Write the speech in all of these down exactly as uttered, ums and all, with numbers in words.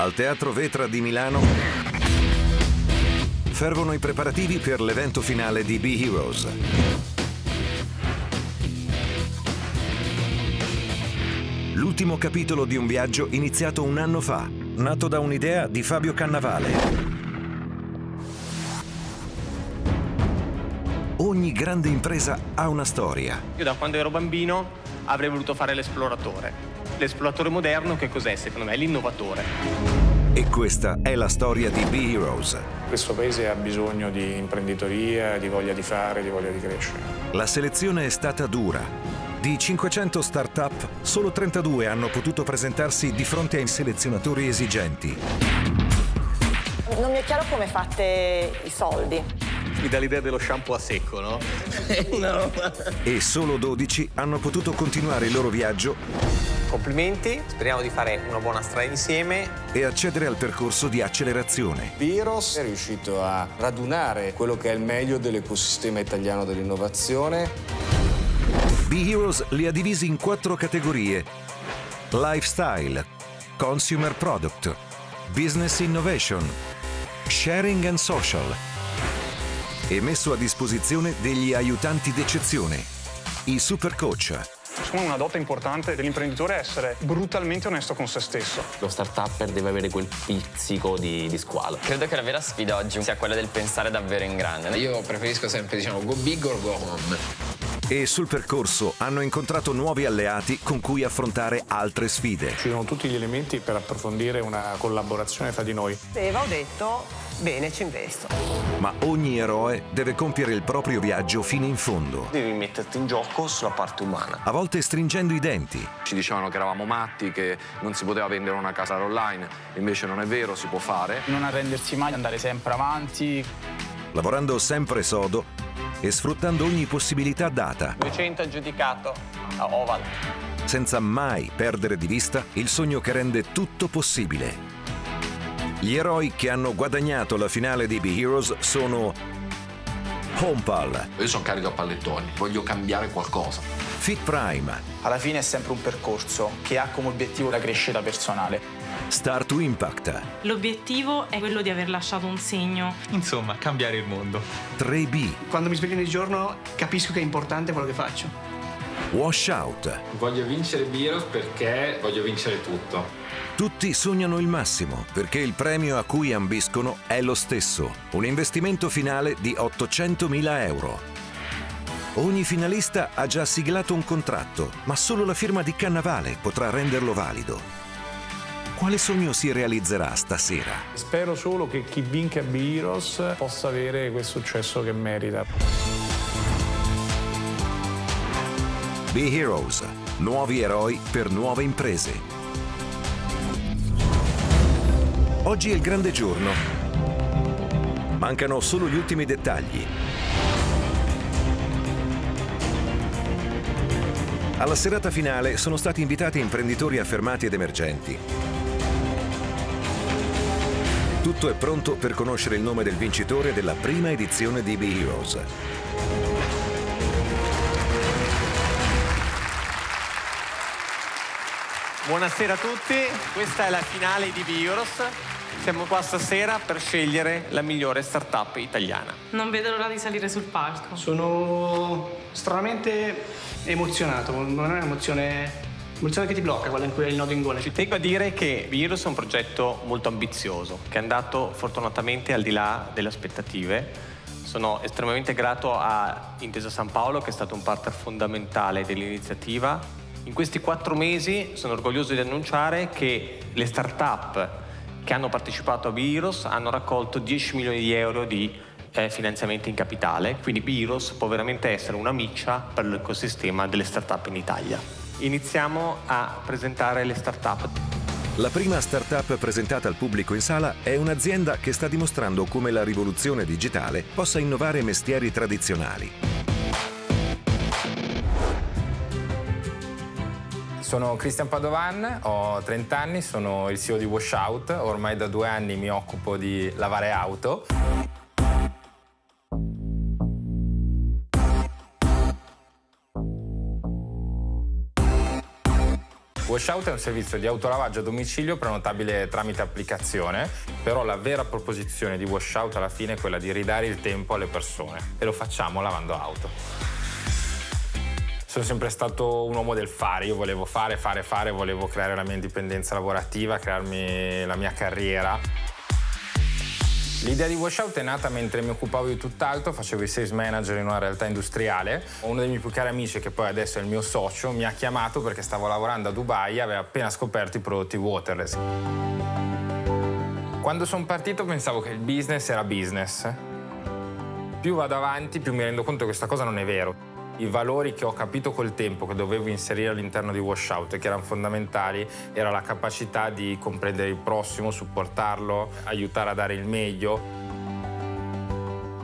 Al Teatro Vetra di Milano fervono i preparativi per l'evento finale di B Heroes. L'ultimo capitolo di un viaggio iniziato un anno fa, nato da un'idea di Fabio Cannavale. Ogni grande impresa ha una storia. Io da quando ero bambino avrei voluto fare l'esploratore. L'esploratore moderno che cos'è? Secondo me è l'innovatore. E questa è la storia di B Heroes. Questo paese ha bisogno di imprenditoria, di voglia di fare, di voglia di crescere. La selezione è stata dura. Di cinquecento start-up, solo trentadue hanno potuto presentarsi di fronte ai selezionatori esigenti. Non mi è chiaro come fate i soldi. Mi dà l'idea dello shampoo a secco, no? No. E solo dodici hanno potuto continuare il loro viaggio. Complimenti, speriamo di fare una buona strada insieme. E accedere al percorso di accelerazione. Virus è riuscito a radunare quello che è il meglio dell'ecosistema italiano dell'innovazione. B Heroes li ha divisi in quattro categorie: lifestyle, consumer product, business innovation, sharing and social. E messo a disposizione degli aiutanti d'eccezione, i super coach. Secondo me una dote importante dell'imprenditore è essere brutalmente onesto con se stesso. Lo start-upper deve avere quel pizzico di, di squalo. Credo che la vera sfida oggi sia quella del pensare davvero in grande. Io preferisco sempre, diciamo, go big or go home. E sul percorso hanno incontrato nuovi alleati con cui affrontare altre sfide. Ci sono tutti gli elementi per approfondire una collaborazione fra di noi. Eva, ho detto... Bene, ci investo. Ma ogni eroe deve compiere il proprio viaggio fino in fondo. Devi metterti in gioco sulla parte umana. A volte stringendo i denti. Ci dicevano che eravamo matti, che non si poteva vendere una casa online. Invece non è vero, si può fare. Non arrendersi mai, andare sempre avanti. Lavorando sempre sodo e sfruttando ogni possibilità data. duecento aggiudicato a Oval. Senza mai perdere di vista il sogno che rende tutto possibile. Gli eroi che hanno guadagnato la finale di B Heroes sono Homepal. Io sono carico a pallettoni, voglio cambiare qualcosa. Fit Prime. Alla fine è sempre un percorso che ha come obiettivo la crescita personale. Start to Impact. L'obiettivo è quello di aver lasciato un segno. Insomma, cambiare il mondo. tre B. Quando mi sveglio ogni giorno capisco che è importante quello che faccio. Washout. Voglio vincere B Heroes perché voglio vincere tutto. Tutti sognano il massimo, perché il premio a cui ambiscono è lo stesso, un investimento finale di ottocentomila euro. Ogni finalista ha già siglato un contratto, ma solo la firma di Cannavale potrà renderlo valido. Quale sogno si realizzerà stasera? Spero solo che chi vinca B Heroes possa avere quel successo che merita. B Heroes, nuovi eroi per nuove imprese. Oggi è il grande giorno. Mancano solo gli ultimi dettagli. Alla serata finale sono stati invitati imprenditori affermati ed emergenti. Tutto è pronto per conoscere il nome del vincitore della prima edizione di B Heroes. Buonasera a tutti, questa è la finale di B Heroes. Siamo qua stasera per scegliere la migliore startup italiana. Non vedo l'ora di salire sul palco. Sono stranamente emozionato, non è un'emozione emozione che ti blocca, quella in cui hai il nodo in gola. Ci tengo a dire che B Heroes è un progetto molto ambizioso, che è andato fortunatamente al di là delle aspettative. Sono estremamente grato a Intesa Sanpaolo, che è stato un partner fondamentale dell'iniziativa. In questi quattro mesi sono orgoglioso di annunciare che le start-up che hanno partecipato a B Heroes hanno raccolto dieci milioni di euro di eh, finanziamenti in capitale, quindi B Heroes può veramente essere una miccia per l'ecosistema delle start-up in Italia. Iniziamo a presentare le start-up. La prima start-up presentata al pubblico in sala è un'azienda che sta dimostrando come la rivoluzione digitale possa innovare mestieri tradizionali. Sono Cristian Padovan, ho trenta anni, sono il C E O di Washout. Ormai da due anni mi occupo di lavare auto. Washout è un servizio di autolavaggio a domicilio prenotabile tramite applicazione, però la vera proposizione di Washout alla fine è quella di ridare il tempo alle persone, e lo facciamo lavando auto. Sono sempre stato un uomo del fare, io volevo fare, fare, fare, volevo creare la mia indipendenza lavorativa, crearmi la mia carriera. L'idea di Washout è nata mentre mi occupavo di tutt'altro, facevo il sales manager in una realtà industriale. Uno dei miei più cari amici, che poi adesso è il mio socio, mi ha chiamato perché stavo lavorando a Dubai e aveva appena scoperto i prodotti waterless. Quando sono partito pensavo che il business era business. Più vado avanti, più mi rendo conto che questa cosa non è vero. I valori che ho capito col tempo che dovevo inserire all'interno di Washout e che erano fondamentali era la capacità di comprendere il prossimo, supportarlo, aiutare a dare il meglio.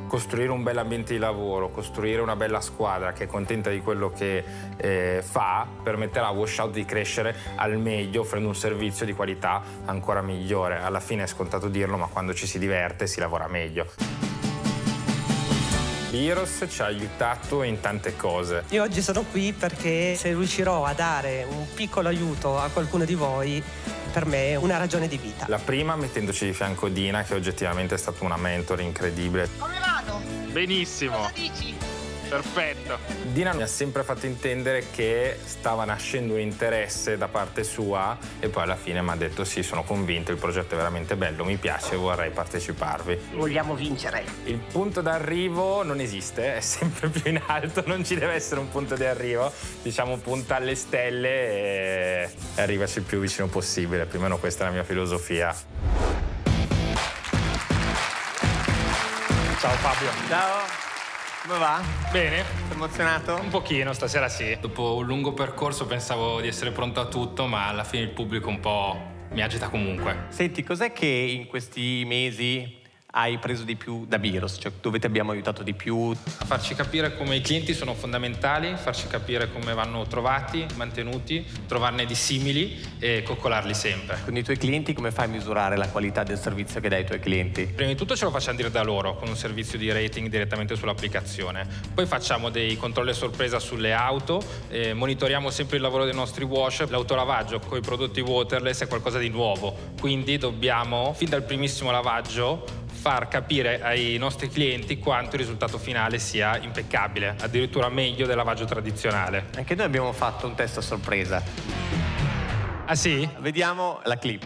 Costruire un bel ambiente di lavoro, costruire una bella squadra che è contenta di quello che eh, fa, permetterà a Washout di crescere al meglio, offrendo un servizio di qualità ancora migliore. Alla fine è scontato dirlo, ma quando ci si diverte si lavora meglio. Virus ci ha aiutato in tante cose. Io oggi sono qui perché se riuscirò a dare un piccolo aiuto a qualcuno di voi, per me è una ragione di vita. La prima mettendoci di fianco Dina, che oggettivamente è stata una mentor incredibile. Come vado? Benissimo. Cosa dici? Perfetto. Dina mi ha sempre fatto intendere che stava nascendo un interesse da parte sua e poi alla fine mi ha detto sì, sono convinto, il progetto è veramente bello, mi piace e vorrei parteciparvi. Vogliamo vincere. Il punto d'arrivo non esiste, è sempre più in alto, non ci deve essere un punto di arrivo, diciamo punta alle stelle e arrivaci il più vicino possibile, più o meno questa è la mia filosofia. Ciao Fabio. Ciao. Come va? Bene. Sei emozionato? Un pochino, stasera sì. Dopo un lungo percorso pensavo di essere pronto a tutto, ma alla fine il pubblico un po' mi agita comunque. Senti, cos'è che in questi mesi hai preso di più da Virus? Cioè, dove ti abbiamo aiutato di più? A farci capire come i clienti sono fondamentali, farci capire come vanno trovati, mantenuti, trovarne di simili e coccolarli sempre. Con i tuoi clienti come fai a misurare la qualità del servizio che dai ai tuoi clienti? Prima di tutto ce lo facciamo dire da loro, con un servizio di rating direttamente sull'applicazione. Poi facciamo dei controlli a sorpresa sulle auto, eh, monitoriamo sempre il lavoro dei nostri wash. L'autolavaggio con i prodotti waterless è qualcosa di nuovo, quindi dobbiamo, fin dal primissimo lavaggio, far capire ai nostri clienti quanto il risultato finale sia impeccabile, addirittura meglio del lavaggio tradizionale. Anche noi abbiamo fatto un test a sorpresa. Ah sì? Vediamo la clip.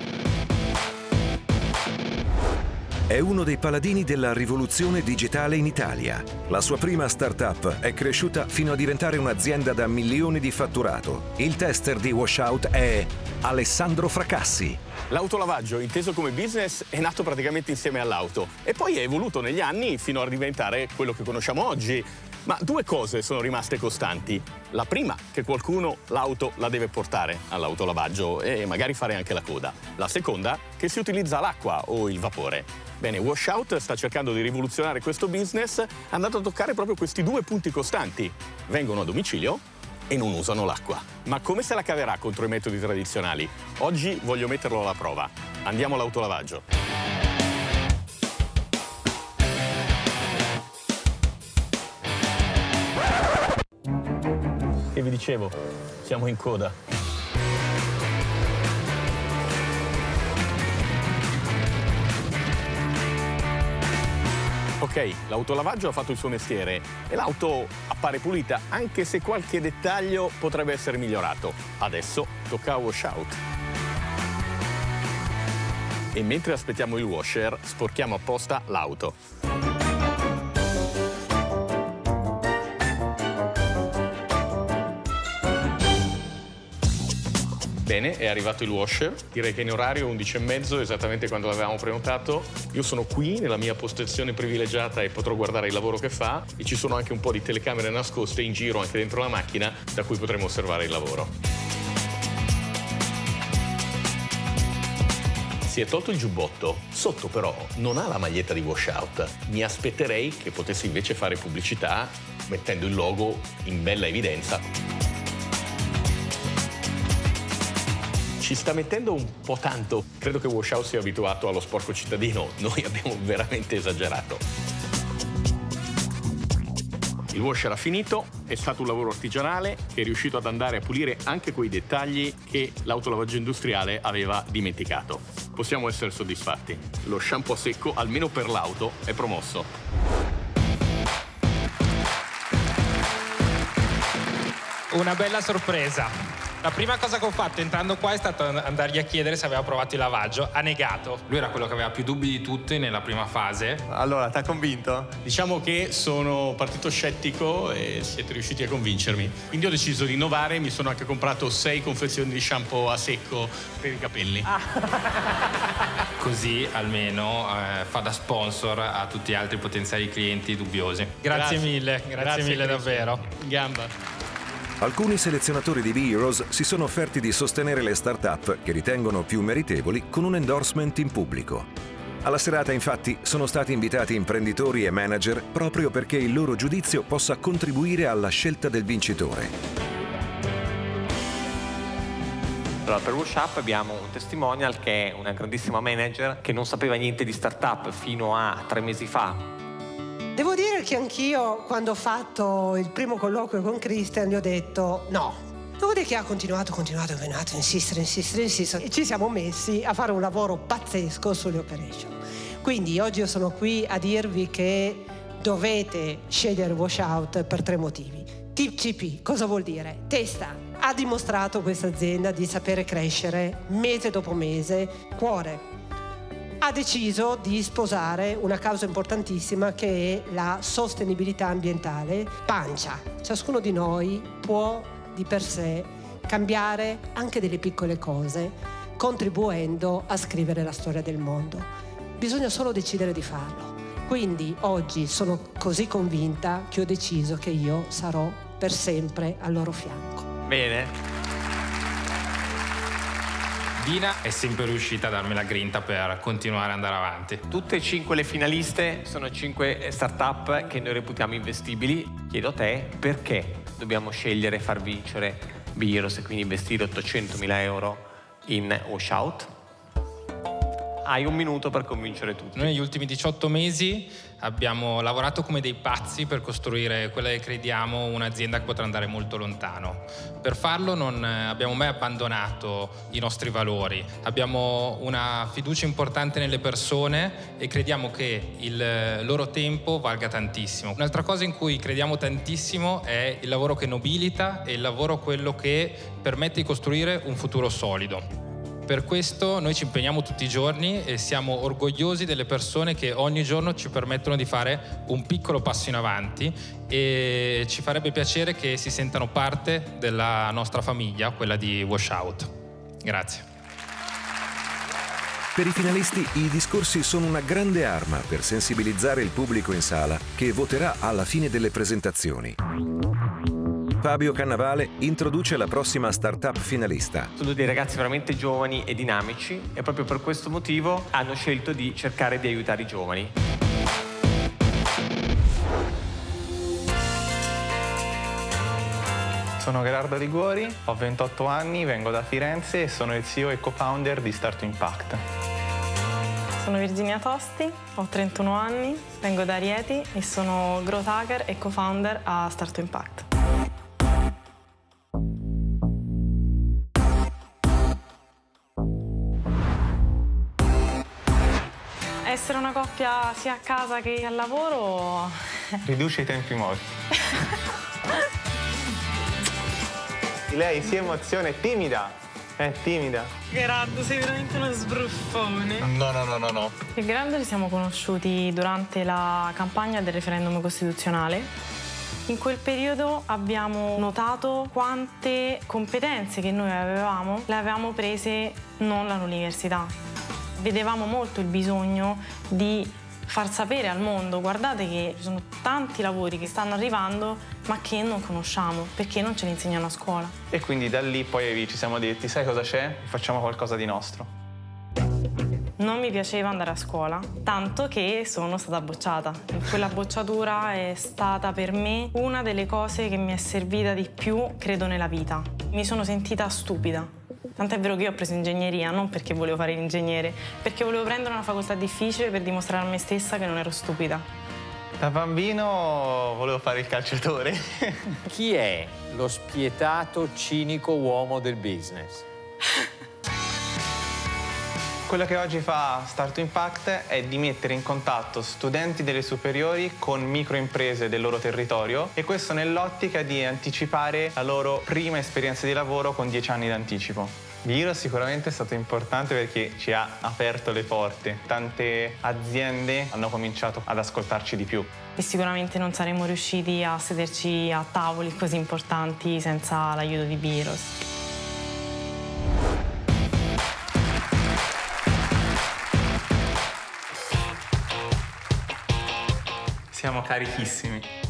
È uno dei paladini della rivoluzione digitale in Italia. La sua prima startup è cresciuta fino a diventare un'azienda da milioni di fatturato. Il tester di Washout è Alessandro Fracassi. L'autolavaggio, inteso come business, è nato praticamente insieme all'auto e poi è evoluto negli anni fino a diventare quello che conosciamo oggi. Ma due cose sono rimaste costanti. La prima, che qualcuno l'auto la deve portare all'autolavaggio e magari fare anche la coda. La seconda, che si utilizza l'acqua o il vapore. Bene, Washout sta cercando di rivoluzionare questo business andando a toccare proprio questi due punti costanti. Vengono a domicilio e non usano l'acqua. Ma come se la caverà contro i metodi tradizionali? Oggi voglio metterlo alla prova. Andiamo all'autolavaggio. E vi dicevo, siamo in coda. Ok, l'autolavaggio ha fatto il suo mestiere e l'auto appare pulita, anche se qualche dettaglio potrebbe essere migliorato. Adesso tocca a Washout. E mentre aspettiamo il washer, sporchiamo apposta l'auto. Bene, è arrivato il washer, direi che in orario undici e mezzo, esattamente quando l'avevamo prenotato. Io sono qui nella mia postazione privilegiata e potrò guardare il lavoro che fa, e ci sono anche un po' di telecamere nascoste in giro anche dentro la macchina da cui potremo osservare il lavoro. Si è tolto il giubbotto, sotto però non ha la maglietta di Washout. Mi aspetterei che potesse invece fare pubblicità mettendo il logo in bella evidenza. Ci sta mettendo un po' tanto. Credo che Washout sia abituato allo sporco cittadino. Noi abbiamo veramente esagerato. Il wash era finito, è stato un lavoro artigianale che è riuscito ad andare a pulire anche quei dettagli che l'autolavaggio industriale aveva dimenticato. Possiamo essere soddisfatti. Lo shampoo a secco, almeno per l'auto, è promosso. Una bella sorpresa. La prima cosa che ho fatto entrando qua è stato andargli a chiedere se aveva provato il lavaggio. Ha negato. Lui era quello che aveva più dubbi di tutti nella prima fase. Allora, t'ha convinto? Diciamo che sono partito scettico e siete riusciti a convincermi. Quindi ho deciso di innovare e mi sono anche comprato sei confezioni di shampoo a secco per i capelli. Ah. Così almeno eh, fa da sponsor a tutti gli altri potenziali clienti dubbiosi. Grazie, grazie mille, grazie, grazie mille davvero. Gamba. Alcuni selezionatori di B Heroes si sono offerti di sostenere le start-up che ritengono più meritevoli con un endorsement in pubblico. Alla serata, infatti, sono stati invitati imprenditori e manager proprio perché il loro giudizio possa contribuire alla scelta del vincitore. Allora, per Washout abbiamo un testimonial che è una grandissima manager che non sapeva niente di start-up fino a tre mesi fa. Devo dire che anch'io, quando ho fatto il primo colloquio con Cristian, gli ho detto no. Dopodiché ha continuato, continuato, continuato, insistere, insistere, insistere. E ci siamo messi a fare un lavoro pazzesco sulle operation. Quindi oggi io sono qui a dirvi che dovete scegliere Washout per tre motivi. T C P, cosa vuol dire? Testa. Ha dimostrato questa azienda di sapere crescere mese dopo mese. Cuore. Ha deciso di sposare una causa importantissima che è la sostenibilità ambientale. Pancia. Ciascuno di noi può di per sé cambiare anche delle piccole cose, contribuendo a scrivere la storia del mondo. Bisogna solo decidere di farlo. Quindi oggi sono così convinta che ho deciso che io sarò per sempre al loro fianco. Bene. Dina è sempre riuscita a darmi la grinta per continuare ad andare avanti. Tutte e cinque le finaliste sono cinque start-up che noi reputiamo investibili. Chiedo a te perché dobbiamo scegliere e far vincere B Heroes e quindi investire ottocentomila euro in Washout. Hai un minuto per convincere tutti. Noi negli ultimi diciotto mesi abbiamo lavorato come dei pazzi per costruire quella che crediamo un'azienda che potrà andare molto lontano. Per farlo non abbiamo mai abbandonato i nostri valori, abbiamo una fiducia importante nelle persone e crediamo che il loro tempo valga tantissimo. Un'altra cosa in cui crediamo tantissimo è il lavoro che nobilita e il lavoro quello che permette di costruire un futuro solido. Per questo noi ci impegniamo tutti i giorni e siamo orgogliosi delle persone che ogni giorno ci permettono di fare un piccolo passo in avanti e ci farebbe piacere che si sentano parte della nostra famiglia, quella di Washout. Grazie. Per i finalisti i discorsi sono una grande arma per sensibilizzare il pubblico in sala che voterà alla fine delle presentazioni. Fabio Cannavale introduce la prossima startup finalista. Sono dei ragazzi veramente giovani e dinamici e proprio per questo motivo hanno scelto di cercare di aiutare i giovani. Sono Gerardo Liguori, ho ventotto anni, vengo da Firenze e sono il C E O e co-founder di Start to Impact. Sono Virginia Tosti, ho trentuno anni, vengo da Rieti e sono growth hacker e co-founder a Start to Impact. Essere una coppia sia a casa che al lavoro... Riduce i tempi morti. Lei si emoziona, è timida, è timida. Gerardo, sei veramente uno sbruffone. No, no, no, no, no. Il Gerardo ci siamo conosciuti durante la campagna del referendum costituzionale. In quel periodo abbiamo notato quante competenze che noi avevamo le avevamo prese non dall'università. Vedevamo molto il bisogno di far sapere al mondo, guardate che ci sono tanti lavori che stanno arrivando ma che non conosciamo, perché non ce li insegnano a scuola. E quindi da lì poi ci siamo detti, sai cosa c'è? Facciamo qualcosa di nostro. Non mi piaceva andare a scuola, tanto che sono stata bocciata. Quella bocciatura è stata per me una delle cose che mi è servita di più, credo, nella vita. Mi sono sentita stupida. Tant'è vero che io ho preso ingegneria, non perché volevo fare l'ingegnere, perché volevo prendere una facoltà difficile per dimostrare a me stessa che non ero stupida. Da bambino volevo fare il calciatore. Chi è lo spietato, cinico uomo del business? Quello che oggi fa Start to Impact è di mettere in contatto studenti delle superiori con microimprese del loro territorio, e questo nell'ottica di anticipare la loro prima esperienza di lavoro con dieci anni d'anticipo. B Heroes sicuramente è stato importante perché ci ha aperto le porte. Tante aziende hanno cominciato ad ascoltarci di più. E sicuramente non saremmo riusciti a sederci a tavoli così importanti senza l'aiuto di B Heroes. Siamo carichissimi.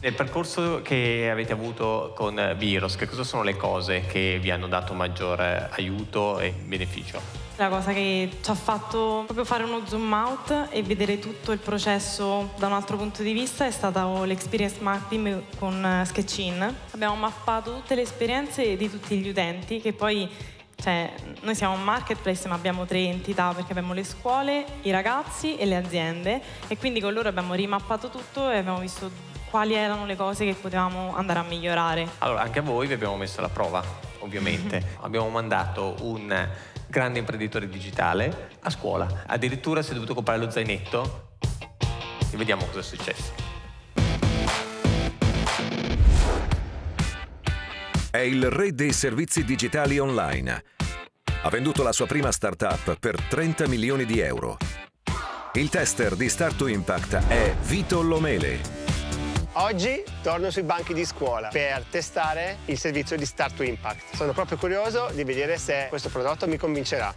Nel percorso che avete avuto con B Heroes, che cosa sono le cose che vi hanno dato maggior aiuto e beneficio? La cosa che ci ha fatto proprio fare uno zoom out e vedere tutto il processo da un altro punto di vista è stata l'experience mapping con SketchIn. Abbiamo mappato tutte le esperienze di tutti gli utenti, che poi, cioè, noi siamo un marketplace, ma abbiamo tre entità, perché abbiamo le scuole, i ragazzi e le aziende, e quindi con loro abbiamo rimappato tutto e abbiamo visto quali erano le cose che potevamo andare a migliorare. Allora, anche a voi vi abbiamo messo alla prova, ovviamente. Abbiamo mandato un grande imprenditore digitale a scuola. Addirittura si è dovuto comprare lo zainetto e vediamo cosa è successo. È il re dei servizi digitali online. Ha venduto la sua prima startup per trenta milioni di euro. Il tester di Start to Impact è Vito Lomele. Oggi torno sui banchi di scuola per testare il servizio di Start to Impact. Sono proprio curioso di vedere se questo prodotto mi convincerà.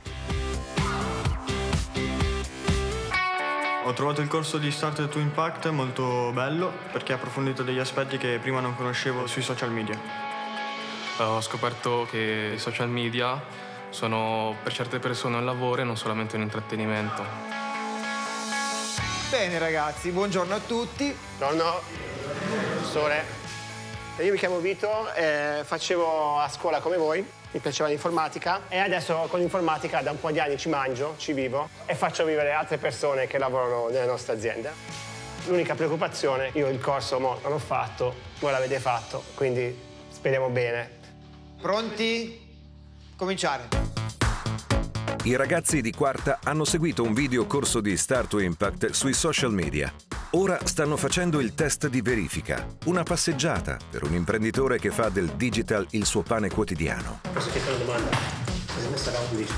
Ho trovato il corso di Start to Impact molto bello perché ha approfondito degli aspetti che prima non conoscevo sui social media. Ho scoperto che i social media sono per certe persone un lavoro e non solamente un intrattenimento. Bene ragazzi, buongiorno a tutti. Buongiorno, professore. Io mi chiamo Vito, eh, facevo a scuola come voi, mi piaceva l'informatica e adesso con l'informatica da un po' di anni ci mangio, ci vivo e faccio vivere altre persone che lavorano nella nostra azienda. L'unica preoccupazione, io il corso mo non l'ho fatto, voi l'avete fatto, quindi speriamo bene. Pronti? Cominciare. I ragazzi di quarta hanno seguito un video corso di Start to Impact sui social media. Ora stanno facendo il test di verifica, una passeggiata per un imprenditore che fa del digital il suo pane quotidiano. Posso chiedere una domanda? Cosa mi sarà undici?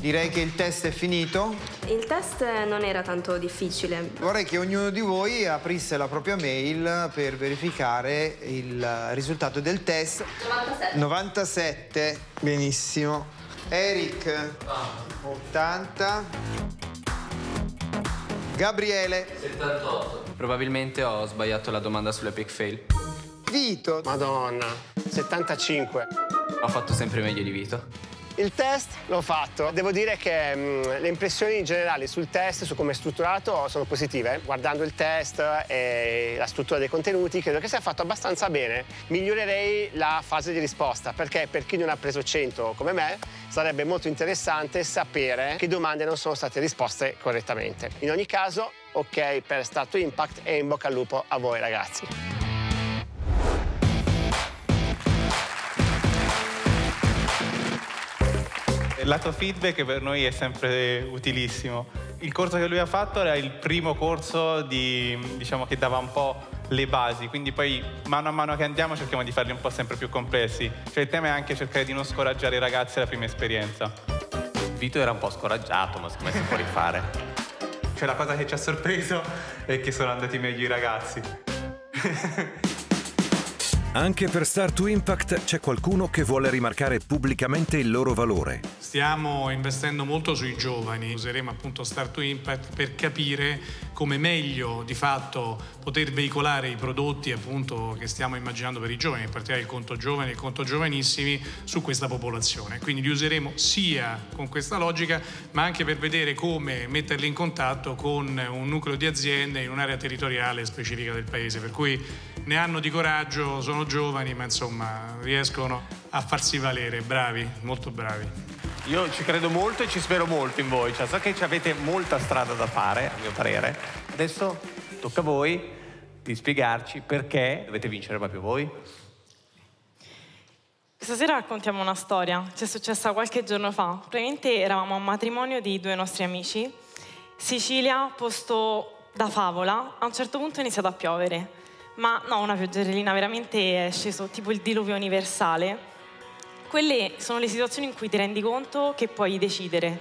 Direi che il test è finito. Il test non era tanto difficile. Vorrei che ognuno di voi aprisse la propria mail per verificare il risultato del test. novantasette. novantasette, benissimo. Eric, ottanta. Gabriele, settantotto. Probabilmente ho sbagliato la domanda sull'epic fail. Vito, madonna, settantacinque. Ho fatto sempre meglio di Vito. Il test l'ho fatto. Devo dire che mh, le impressioni generali sul test, su come è strutturato, sono positive. Guardando il test e la struttura dei contenuti, credo che sia fatto abbastanza bene. Migliorerei la fase di risposta, perché per chi non ha preso cento come me, sarebbe molto interessante sapere che domande non sono state risposte correttamente. In ogni caso, ok per Start to Impact e in bocca al lupo a voi ragazzi. Il lato feedback per noi è sempre utilissimo. Il corso che lui ha fatto era il primo corso di, diciamo, che dava un po' le basi, quindi poi mano a mano che andiamo cerchiamo di farli un po' sempre più complessi. Cioè il tema è anche cercare di non scoraggiare i ragazzi alla prima esperienza. Vito era un po' scoraggiato, ma secondo me si può rifare. Cioè la cosa che ci ha sorpreso è che sono andati meglio i ragazzi. Anche per Start to Impact c'è qualcuno che vuole rimarcare pubblicamente il loro valore. stiamo investendo molto sui giovani. Useremo appunto Start to Impact per capire come meglio di fatto poter veicolare i prodotti appunto che stiamo immaginando per i giovani, in particolare il conto giovani e il conto giovanissimi, su questa popolazione. Quindi li useremo sia con questa logica, ma anche per vedere come metterli in contatto con un nucleo di aziende in un'area territoriale specifica del paese, per cui ne hanno di coraggio, sono giovani, ma insomma riescono a farsi valere, bravi, molto bravi. Io ci credo molto e ci spero molto in voi, cioè so che avete molta strada da fare, a mio parere. Adesso tocca a voi di spiegarci perché dovete vincere proprio voi. Stasera raccontiamo una storia, ci è successa qualche giorno fa. Praticamente eravamo a un matrimonio di due nostri amici, Sicilia, posto da favola, a un certo punto è iniziato a piovere. Ma no, una pioggerellina, veramente è sceso tipo il diluvio universale. Quelle sono le situazioni in cui ti rendi conto che puoi decidere.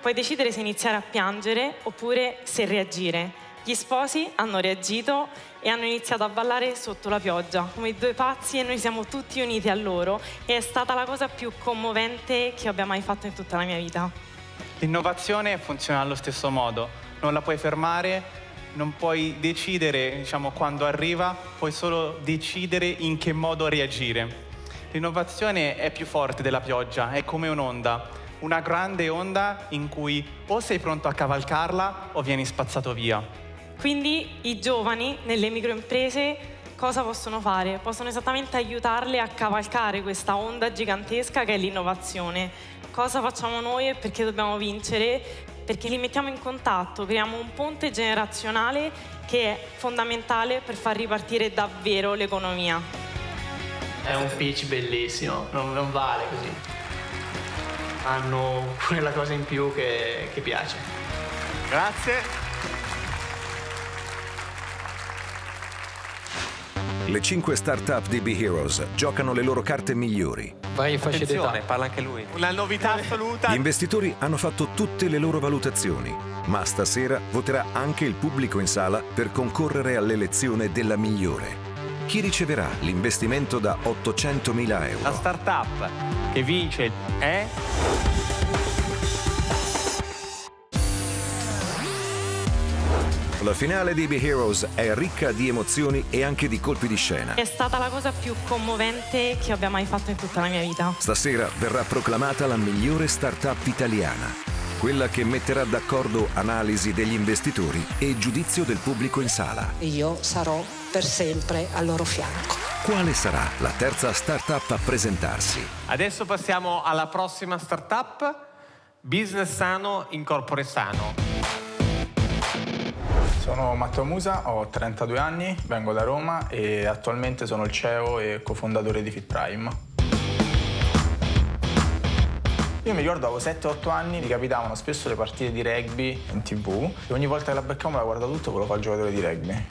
Puoi decidere se iniziare a piangere oppure se reagire. Gli sposi hanno reagito e hanno iniziato a ballare sotto la pioggia, come due pazzi, e noi siamo tutti uniti a loro. E è stata la cosa più commovente che abbia mai fatto in tutta la mia vita. L'innovazione funziona allo stesso modo. Non la puoi fermare. Non puoi decidere, diciamo, quando arriva, puoi solo decidere in che modo reagire. L'innovazione è più forte della pioggia, è come un'onda, una grande onda in cui o sei pronto a cavalcarla o vieni spazzato via. Quindi i giovani nelle microimprese cosa possono fare? Possono esattamente aiutarle a cavalcare questa onda gigantesca che è l'innovazione. Cosa facciamo noi e perché dobbiamo vincere? Perché li mettiamo in contatto, creiamo un ponte generazionale che è fondamentale per far ripartire davvero l'economia. È un pitch bellissimo, non, non vale così. Hanno quella cosa in più che, che piace. Grazie. Le cinque start-up di B Heroes giocano le loro carte migliori. Vai in fascia d'età, parla anche lui. Una novità assoluta. Gli investitori hanno fatto tutte le loro valutazioni, ma stasera voterà anche il pubblico in sala per concorrere all'elezione della migliore. Chi riceverà l'investimento da ottocentomila euro? La start-up che vince è... La finale di B Heroes è ricca di emozioni e anche di colpi di scena. È stata la cosa più commovente che abbia mai fatto in tutta la mia vita. Stasera verrà proclamata la migliore startup italiana, quella che metterà d'accordo analisi degli investitori e giudizio del pubblico in sala. Io sarò per sempre al loro fianco. Quale sarà la terza startup a presentarsi? Adesso passiamo alla prossima startup, Business Sano in Corpore Sano. Sono Matteo Musa, ho trentadue anni, vengo da Roma e attualmente sono il C E O e cofondatore di Fit Prime. Io mi ricordo avevo sette otto anni, mi capitavano spesso le partite di rugby in tv e ogni volta che la beccavo la guardo tutto e volevo fare il giocatore di rugby.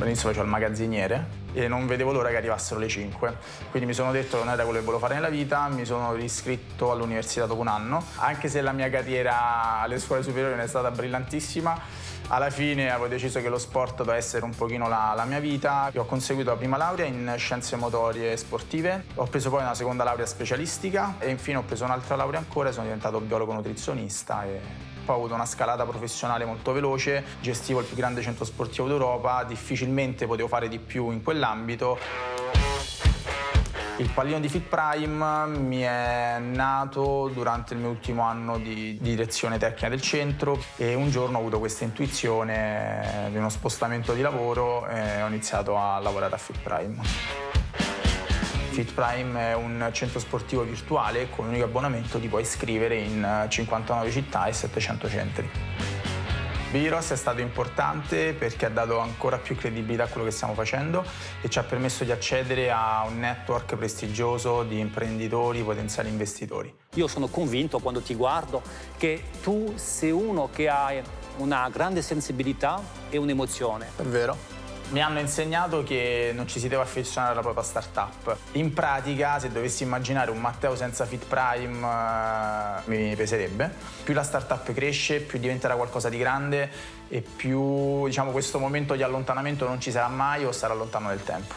All'inizio facevo il magazziniere e non vedevo l'ora che arrivassero le cinque. Quindi mi sono detto che non era quello che volevo fare nella vita, mi sono iscritto all'università dopo un anno. Anche se la mia carriera alle scuole superiori non è stata brillantissima, alla fine avevo deciso che lo sport doveva essere un pochino la, la mia vita. Io ho conseguito la prima laurea in scienze motorie sportive, ho preso poi una seconda laurea specialistica e infine ho preso un'altra laurea ancora e sono diventato biologo nutrizionista. E... ho avuto una scalata professionale molto veloce, gestivo il più grande centro sportivo d'Europa, difficilmente potevo fare di più in quell'ambito. Il pallino di Fit Prime mi è nato durante il mio ultimo anno di direzione tecnica del centro e un giorno ho avuto questa intuizione di uno spostamento di lavoro e ho iniziato a lavorare a Fit Prime. Fit Prime è un centro sportivo virtuale, con un unico abbonamento ti puoi iscrivere in cinquantanove città e settecento centri. Virus è stato importante perché ha dato ancora più credibilità a quello che stiamo facendo e ci ha permesso di accedere a un network prestigioso di imprenditori, potenziali investitori. Io sono convinto, quando ti guardo, che tu sei uno che ha una grande sensibilità e un'emozione. È vero. Mi hanno insegnato che non ci si deve affezionare alla propria startup. In pratica, se dovessi immaginare un Matteo senza Fit Prime, eh, mi peserebbe. Più la startup cresce, più diventerà qualcosa di grande e più, diciamo, questo momento di allontanamento non ci sarà mai o sarà lontano nel tempo.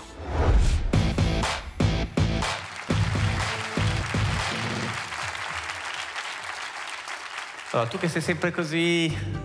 Allora, tu che sei sempre così...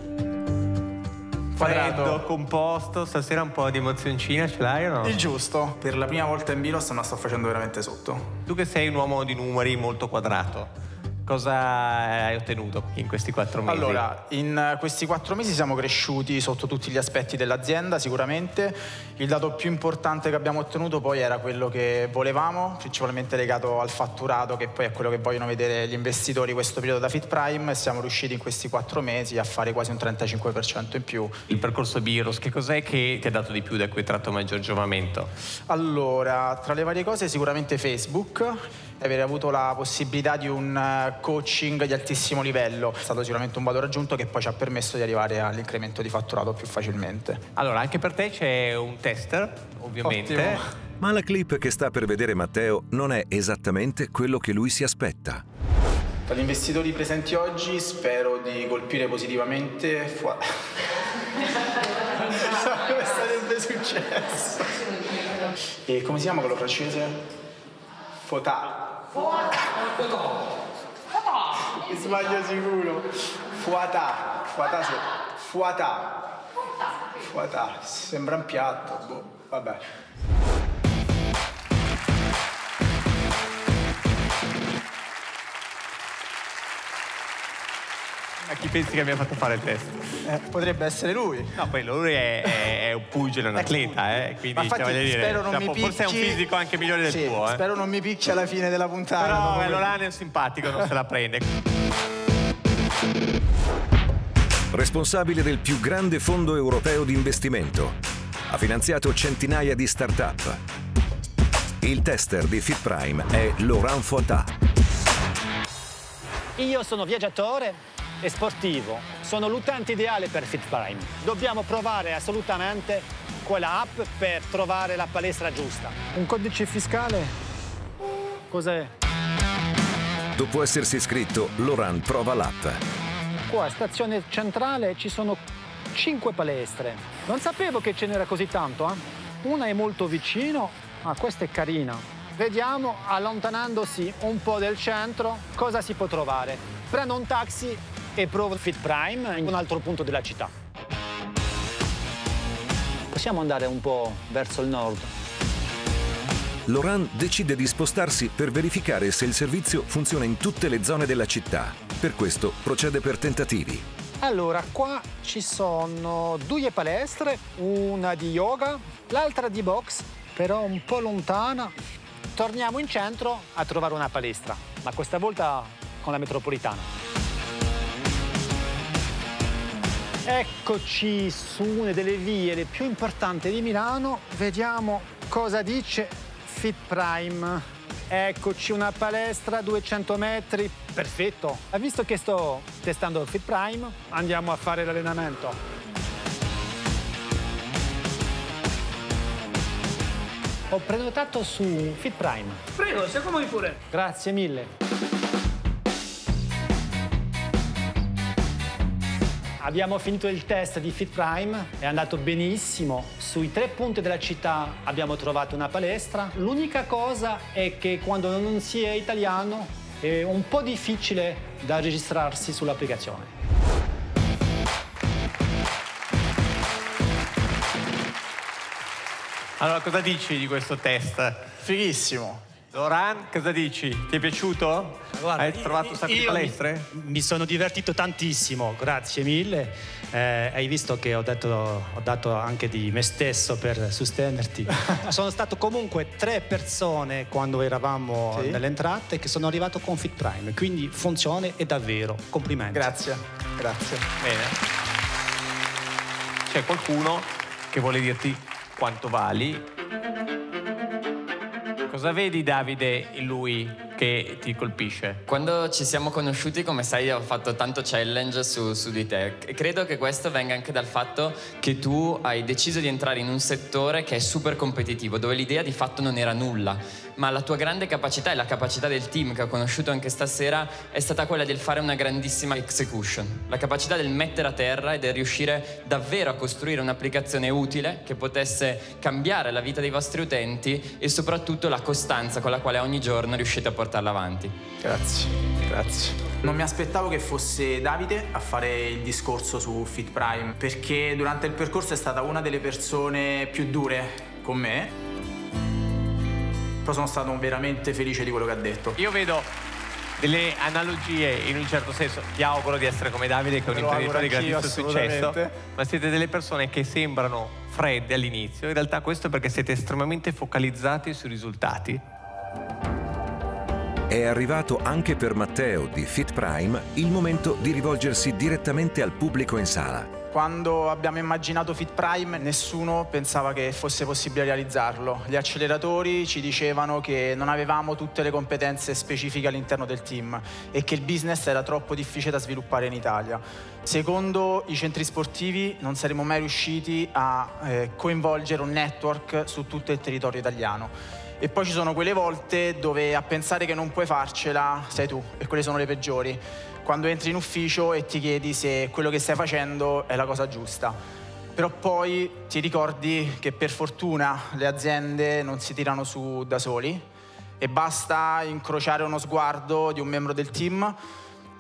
freddo, composto, stasera un po' di emozioncina ce l'hai o no? Il giusto. Per la prima volta in Bilos me la sto facendo veramente sotto. Tu che sei un uomo di numeri molto quadrato, cosa hai ottenuto in questi quattro mesi? Allora, in questi quattro mesi siamo cresciuti sotto tutti gli aspetti dell'azienda, sicuramente. Il dato più importante che abbiamo ottenuto poi era quello che volevamo, principalmente legato al fatturato, che poi è quello che vogliono vedere gli investitori questo periodo da Fit Prime, e siamo riusciti in questi quattro mesi a fare quasi un trentacinque per cento in più. Il percorso B Heroes, che cos'è che ti ha dato di più, da cui hai tratto maggior giovamento? Allora, tra le varie cose sicuramente Facebook, aver avuto la possibilità di un coaching di altissimo livello è stato sicuramente un valore aggiunto che poi ci ha permesso di arrivare all'incremento di fatturato più facilmente. Allora, anche per te c'è un tester, ovviamente. Ottimo. Ma la clip che sta per vedere Matteo non è esattamente quello che lui si aspetta. Tra gli investitori presenti oggi spero di colpire positivamente Foata. Non so come sarebbe successo. E come si chiama quello francese? Foata. Foata. Mi sbaglio sicuro. Foata. Foata. Foata. Foata. Sembra un piatto. Boh. Vabbè. A chi pensi che abbia fatto fare il test? Eh, potrebbe essere lui. No, poi lui è, è, è un pugile, un atleta, eh, quindi, ma infatti, cioè, voglio dire, non cioè, mi picchi... forse è un fisico anche migliore del sì, tuo. Eh. Spero non mi picchi alla fine della puntata. Però allora è simpatico, non se la prende. Responsabile del più grande fondo europeo di investimento, ha finanziato centinaia di start-up. Il tester di Fit Prime è Laurent Foata. Io sono viaggiatore e sportivo. Sono l'utente ideale per Fit Prime. Dobbiamo provare assolutamente quella app per trovare la palestra giusta. Un codice fiscale? Cos'è? Dopo essersi iscritto, Laurent prova l'app. Qua, stazione centrale, ci sono cinque palestre. Non sapevo che ce n'era così tanto, eh? Una è molto vicino, ma ah, questa è carina. Vediamo, allontanandosi un po' del centro, cosa si può trovare. Prendo un taxi e provo Fit Prime in un altro punto della città. Possiamo andare un po' verso il nord. Laurent decide di spostarsi per verificare se il servizio funziona in tutte le zone della città. Per questo procede per tentativi. Allora, qua ci sono due palestre, una di yoga, l'altra di box, però un po' lontana. Torniamo in centro a trovare una palestra, ma questa volta con la metropolitana. Eccoci su una delle vie le più importanti di Milano. Vediamo cosa dice Fit Prime. Eccoci una palestra, duecento metri, perfetto. Visto che sto testando Fit Prime, andiamo a fare l'allenamento. Ho prenotato su Fit Prime. Prego, seguimi pure. Grazie mille. Abbiamo finito il test di Fit Prime, è andato benissimo. Sui tre punti della città abbiamo trovato una palestra. L'unica cosa è che quando non si è italiano è un po' difficile da registrarsi sull'applicazione. Allora, cosa dici di questo test? Fighissimo. Laurent, cosa dici? Ti è piaciuto? Guarda, Hai trovato un sacco di palestre? Mi, mi sono divertito tantissimo, grazie mille. Eh, hai visto che ho, detto, ho dato anche di me stesso per sostenerti. Sono stato comunque tre persone quando eravamo sì. nell'entrata e che sono arrivato con Fit Prime, quindi funziona e davvero. Complimenti. Grazie, grazie. Bene. C'è qualcuno che vuole dirti quanto vali? Cosa vedi, Davide, in lui? che ti colpisce? Quando ci siamo conosciuti, come sai, ho fatto tanto challenge su, su di te. E credo che questo venga anche dal fatto che tu hai deciso di entrare in un settore che è super competitivo, dove l'idea di fatto non era nulla, ma la tua grande capacità e la capacità del team che ho conosciuto anche stasera è stata quella del fare una grandissima execution, la capacità del mettere a terra e del riuscire davvero a costruire un'applicazione utile che potesse cambiare la vita dei vostri utenti e soprattutto la costanza con la quale ogni giorno riuscite a portarla avanti. Grazie, grazie. Non mi aspettavo che fosse Davide a fare il discorso su Fit Prime, perché durante il percorso è stata una delle persone più dure con me. Però sono stato veramente felice di quello che ha detto. Io vedo delle analogie in un certo senso. Ti auguro di essere come Davide, che è un imprenditore di grandissimo successo, ma siete delle persone che sembrano fredde all'inizio. In realtà questo è perché siete estremamente focalizzati sui risultati. È arrivato anche per Matteo di Fit Prime il momento di rivolgersi direttamente al pubblico in sala. Quando abbiamo immaginato Fit Prime, nessuno pensava che fosse possibile realizzarlo. Gli acceleratori ci dicevano che non avevamo tutte le competenze specifiche all'interno del team e che il business era troppo difficile da sviluppare in Italia. Secondo i centri sportivi non saremmo mai riusciti a eh, coinvolgere un network su tutto il territorio italiano. E poi ci sono quelle volte dove a pensare che non puoi farcela sei tu, e quelle sono le peggiori. Quando entri in ufficio e ti chiedi se quello che stai facendo è la cosa giusta. Però poi ti ricordi che per fortuna le aziende non si tirano su da soli e basta incrociare uno sguardo di un membro del team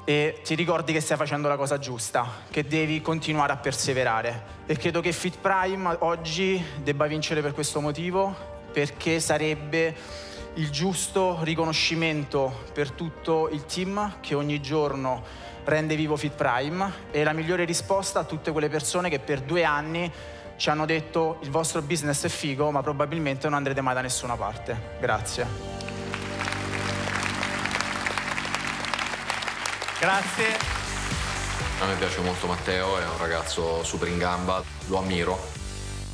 e ti ricordi che stai facendo la cosa giusta, che devi continuare a perseverare. E credo che Fit Prime oggi debba vincere per questo motivo, perché sarebbe il giusto riconoscimento per tutto il team che ogni giorno rende vivo Fit Prime e la migliore risposta a tutte quelle persone che per due anni ci hanno detto il vostro business è figo ma probabilmente non andrete mai da nessuna parte. Grazie. Grazie. A me piace molto Matteo, è un ragazzo super in gamba, lo ammiro.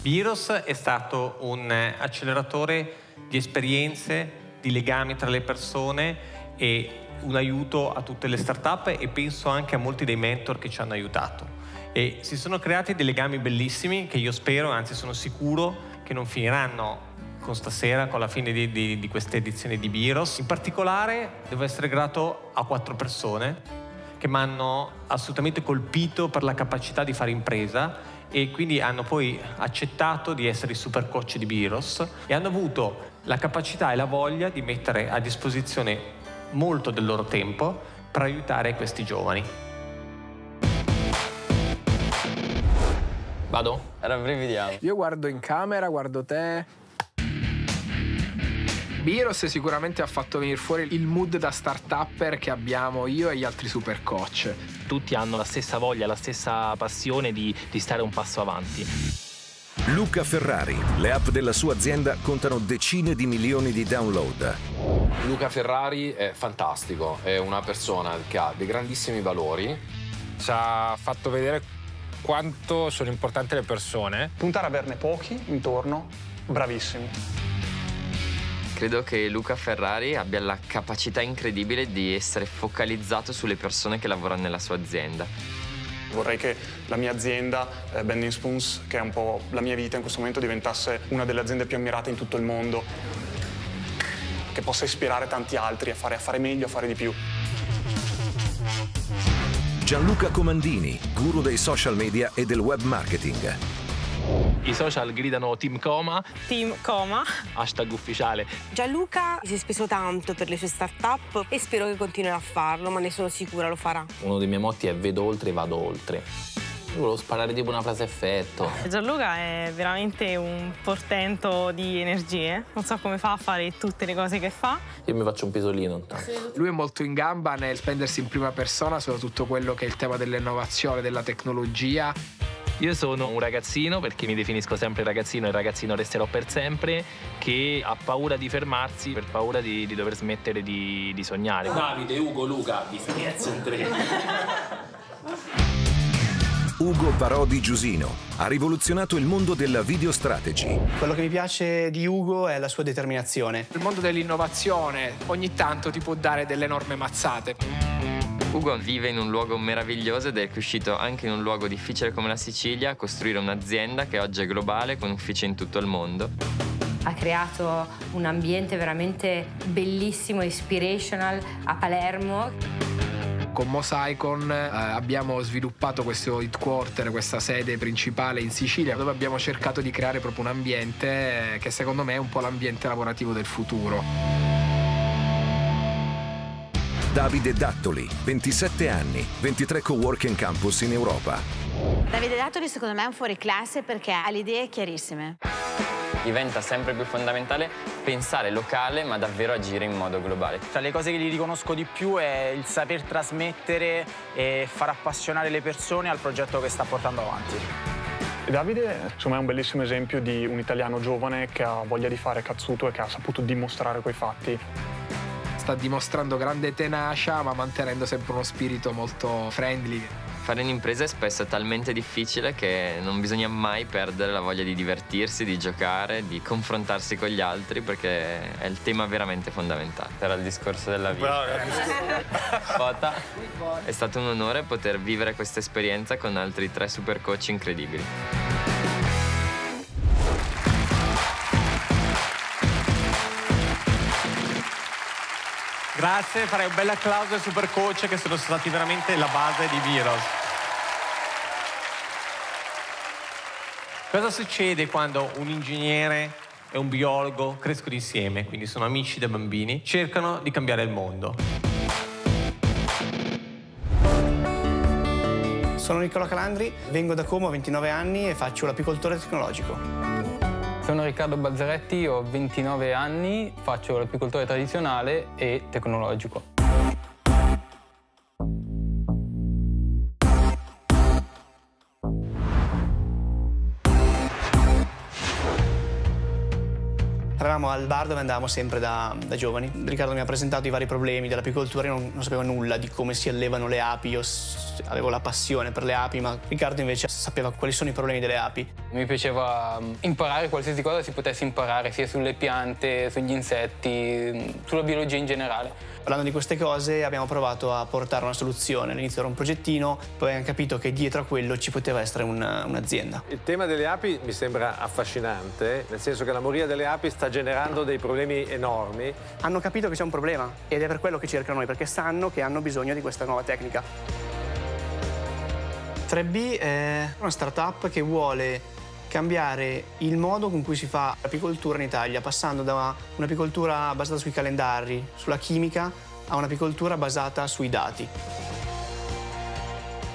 Virus è stato un acceleratore di esperienze, di legami tra le persone e un aiuto a tutte le start-up e penso anche a molti dei mentor che ci hanno aiutato. E si sono creati dei legami bellissimi che io spero, anzi sono sicuro, che non finiranno con stasera, con la fine di, di, di questa edizione di B Heroes. In particolare devo essere grato a quattro persone che mi hanno assolutamente colpito per la capacità di fare impresa e quindi hanno poi accettato di essere i super coach di B Heroes e hanno avuto la capacità e la voglia di mettere a disposizione molto del loro tempo per aiutare questi giovani. Vado? Ravviviamo. Io guardo in camera, guardo te. B Heroes sicuramente ha fatto venire fuori il mood da start-upper che abbiamo io e gli altri super coach. Tutti hanno la stessa voglia, la stessa passione di, di stare un passo avanti. Luca Ferrari. Le app della sua azienda contano decine di milioni di download. Luca Ferrari è fantastico, è una persona che ha dei grandissimi valori. Ci ha fatto vedere quanto sono importanti le persone. Puntare a averne pochi intorno, bravissimi. Credo che Luca Ferrari abbia la capacità incredibile di essere focalizzato sulle persone che lavorano nella sua azienda. Vorrei che la mia azienda, eh, Bending Spoons, che è un po' la mia vita in questo momento, diventasse una delle aziende più ammirate in tutto il mondo, che possa ispirare tanti altri a fare, a fare meglio, a fare di più. Gianluca Comandini, guru dei social media e del web marketing. I social gridano Team Coma. Team Coma. Hashtag ufficiale. Gianluca si è speso tanto per le sue start-up e spero che continuerà a farlo, ma ne sono sicura lo farà. Uno dei miei motti è vedo oltre e vado oltre. Io volevo sparare tipo una frase effetto. Gianluca è veramente un portento di energie. Non so come fa a fare tutte le cose che fa. Io mi faccio un pisolino intanto. Sì. Lui è molto in gamba nel spendersi in prima persona su tutto quello che è il tema dell'innovazione, della tecnologia. Io sono un ragazzino, perché mi definisco sempre ragazzino e ragazzino resterò per sempre, che ha paura di fermarsi, per paura di, di dover smettere di, di sognare. Davide, Ugo, Luca, di finirsi in tre. Ugo Parodi Giusino ha rivoluzionato il mondo della video strategy. Quello che mi piace di Ugo è la sua determinazione. Il mondo dell'innovazione ogni tanto ti può dare delle enormi mazzate. Ugo vive in un luogo meraviglioso ed è riuscito anche in un luogo difficile come la Sicilia a costruire un'azienda che oggi è globale con uffici in tutto il mondo. Ha creato un ambiente veramente bellissimo, ispirational, a Palermo. Con Mosaicoon eh, abbiamo sviluppato questo headquarter, questa sede principale in Sicilia, dove abbiamo cercato di creare proprio un ambiente eh, che secondo me è un po' l'ambiente lavorativo del futuro. Davide Dattoli, ventisette anni, ventitré coworking campus in Europa. Davide Dattoli secondo me è un fuoriclasse perché ha le idee chiarissime. Diventa sempre più fondamentale pensare locale ma davvero agire in modo globale. Tra le cose che gli riconosco di più è il saper trasmettere e far appassionare le persone al progetto che sta portando avanti. Davide secondo me è un bellissimo esempio di un italiano giovane che ha voglia di fare cazzuto e che ha saputo dimostrare coi fatti. Sta dimostrando grande tenacia ma mantenendo sempre uno spirito molto friendly. Fare un'impresa è spesso talmente difficile che non bisogna mai perdere la voglia di divertirsi, di giocare, di confrontarsi con gli altri, perché è il tema veramente fondamentale. Era il discorso della vita. Foata. È stato un onore poter vivere questa esperienza con altri tre super coach incredibili. Grazie, farei un bel applauso ai super coach che sono stati veramente la base di Virus. Cosa succede quando un ingegnere e un biologo crescono insieme, quindi sono amici da bambini, cercano di cambiare il mondo? Sono Nicola Calandri, vengo da Como, ho ventinove anni e faccio l'apicoltore tecnologico. Sono Riccardo Bazzaretti, ho ventinove anni, faccio l'apicoltore tradizionale e tecnologico. Eravamo al bar dove andavamo sempre da, da giovani. Riccardo mi ha presentato i vari problemi dell'apicoltura, io non, non sapevo nulla di come si allevano le api, io avevo la passione per le api, ma Riccardo invece sapeva quali sono i problemi delle api. Mi piaceva imparare qualsiasi cosa si potesse imparare, sia sulle piante, sugli insetti, sulla biologia in generale. Parlando di queste cose abbiamo provato a portare una soluzione. All'inizio era un progettino, poi abbiamo capito che dietro a quello ci poteva essere un'azienda. Un Il tema delle api mi sembra affascinante, nel senso che la moria delle api sta generando dei problemi enormi. Hanno capito che c'è un problema ed è per quello che cercano noi, perché sanno che hanno bisogno di questa nuova tecnica. tre B è una startup che vuole cambiare il modo con cui si fa apicoltura in Italia, passando da un'apicoltura basata sui calendari, sulla chimica, a un'apicoltura basata sui dati.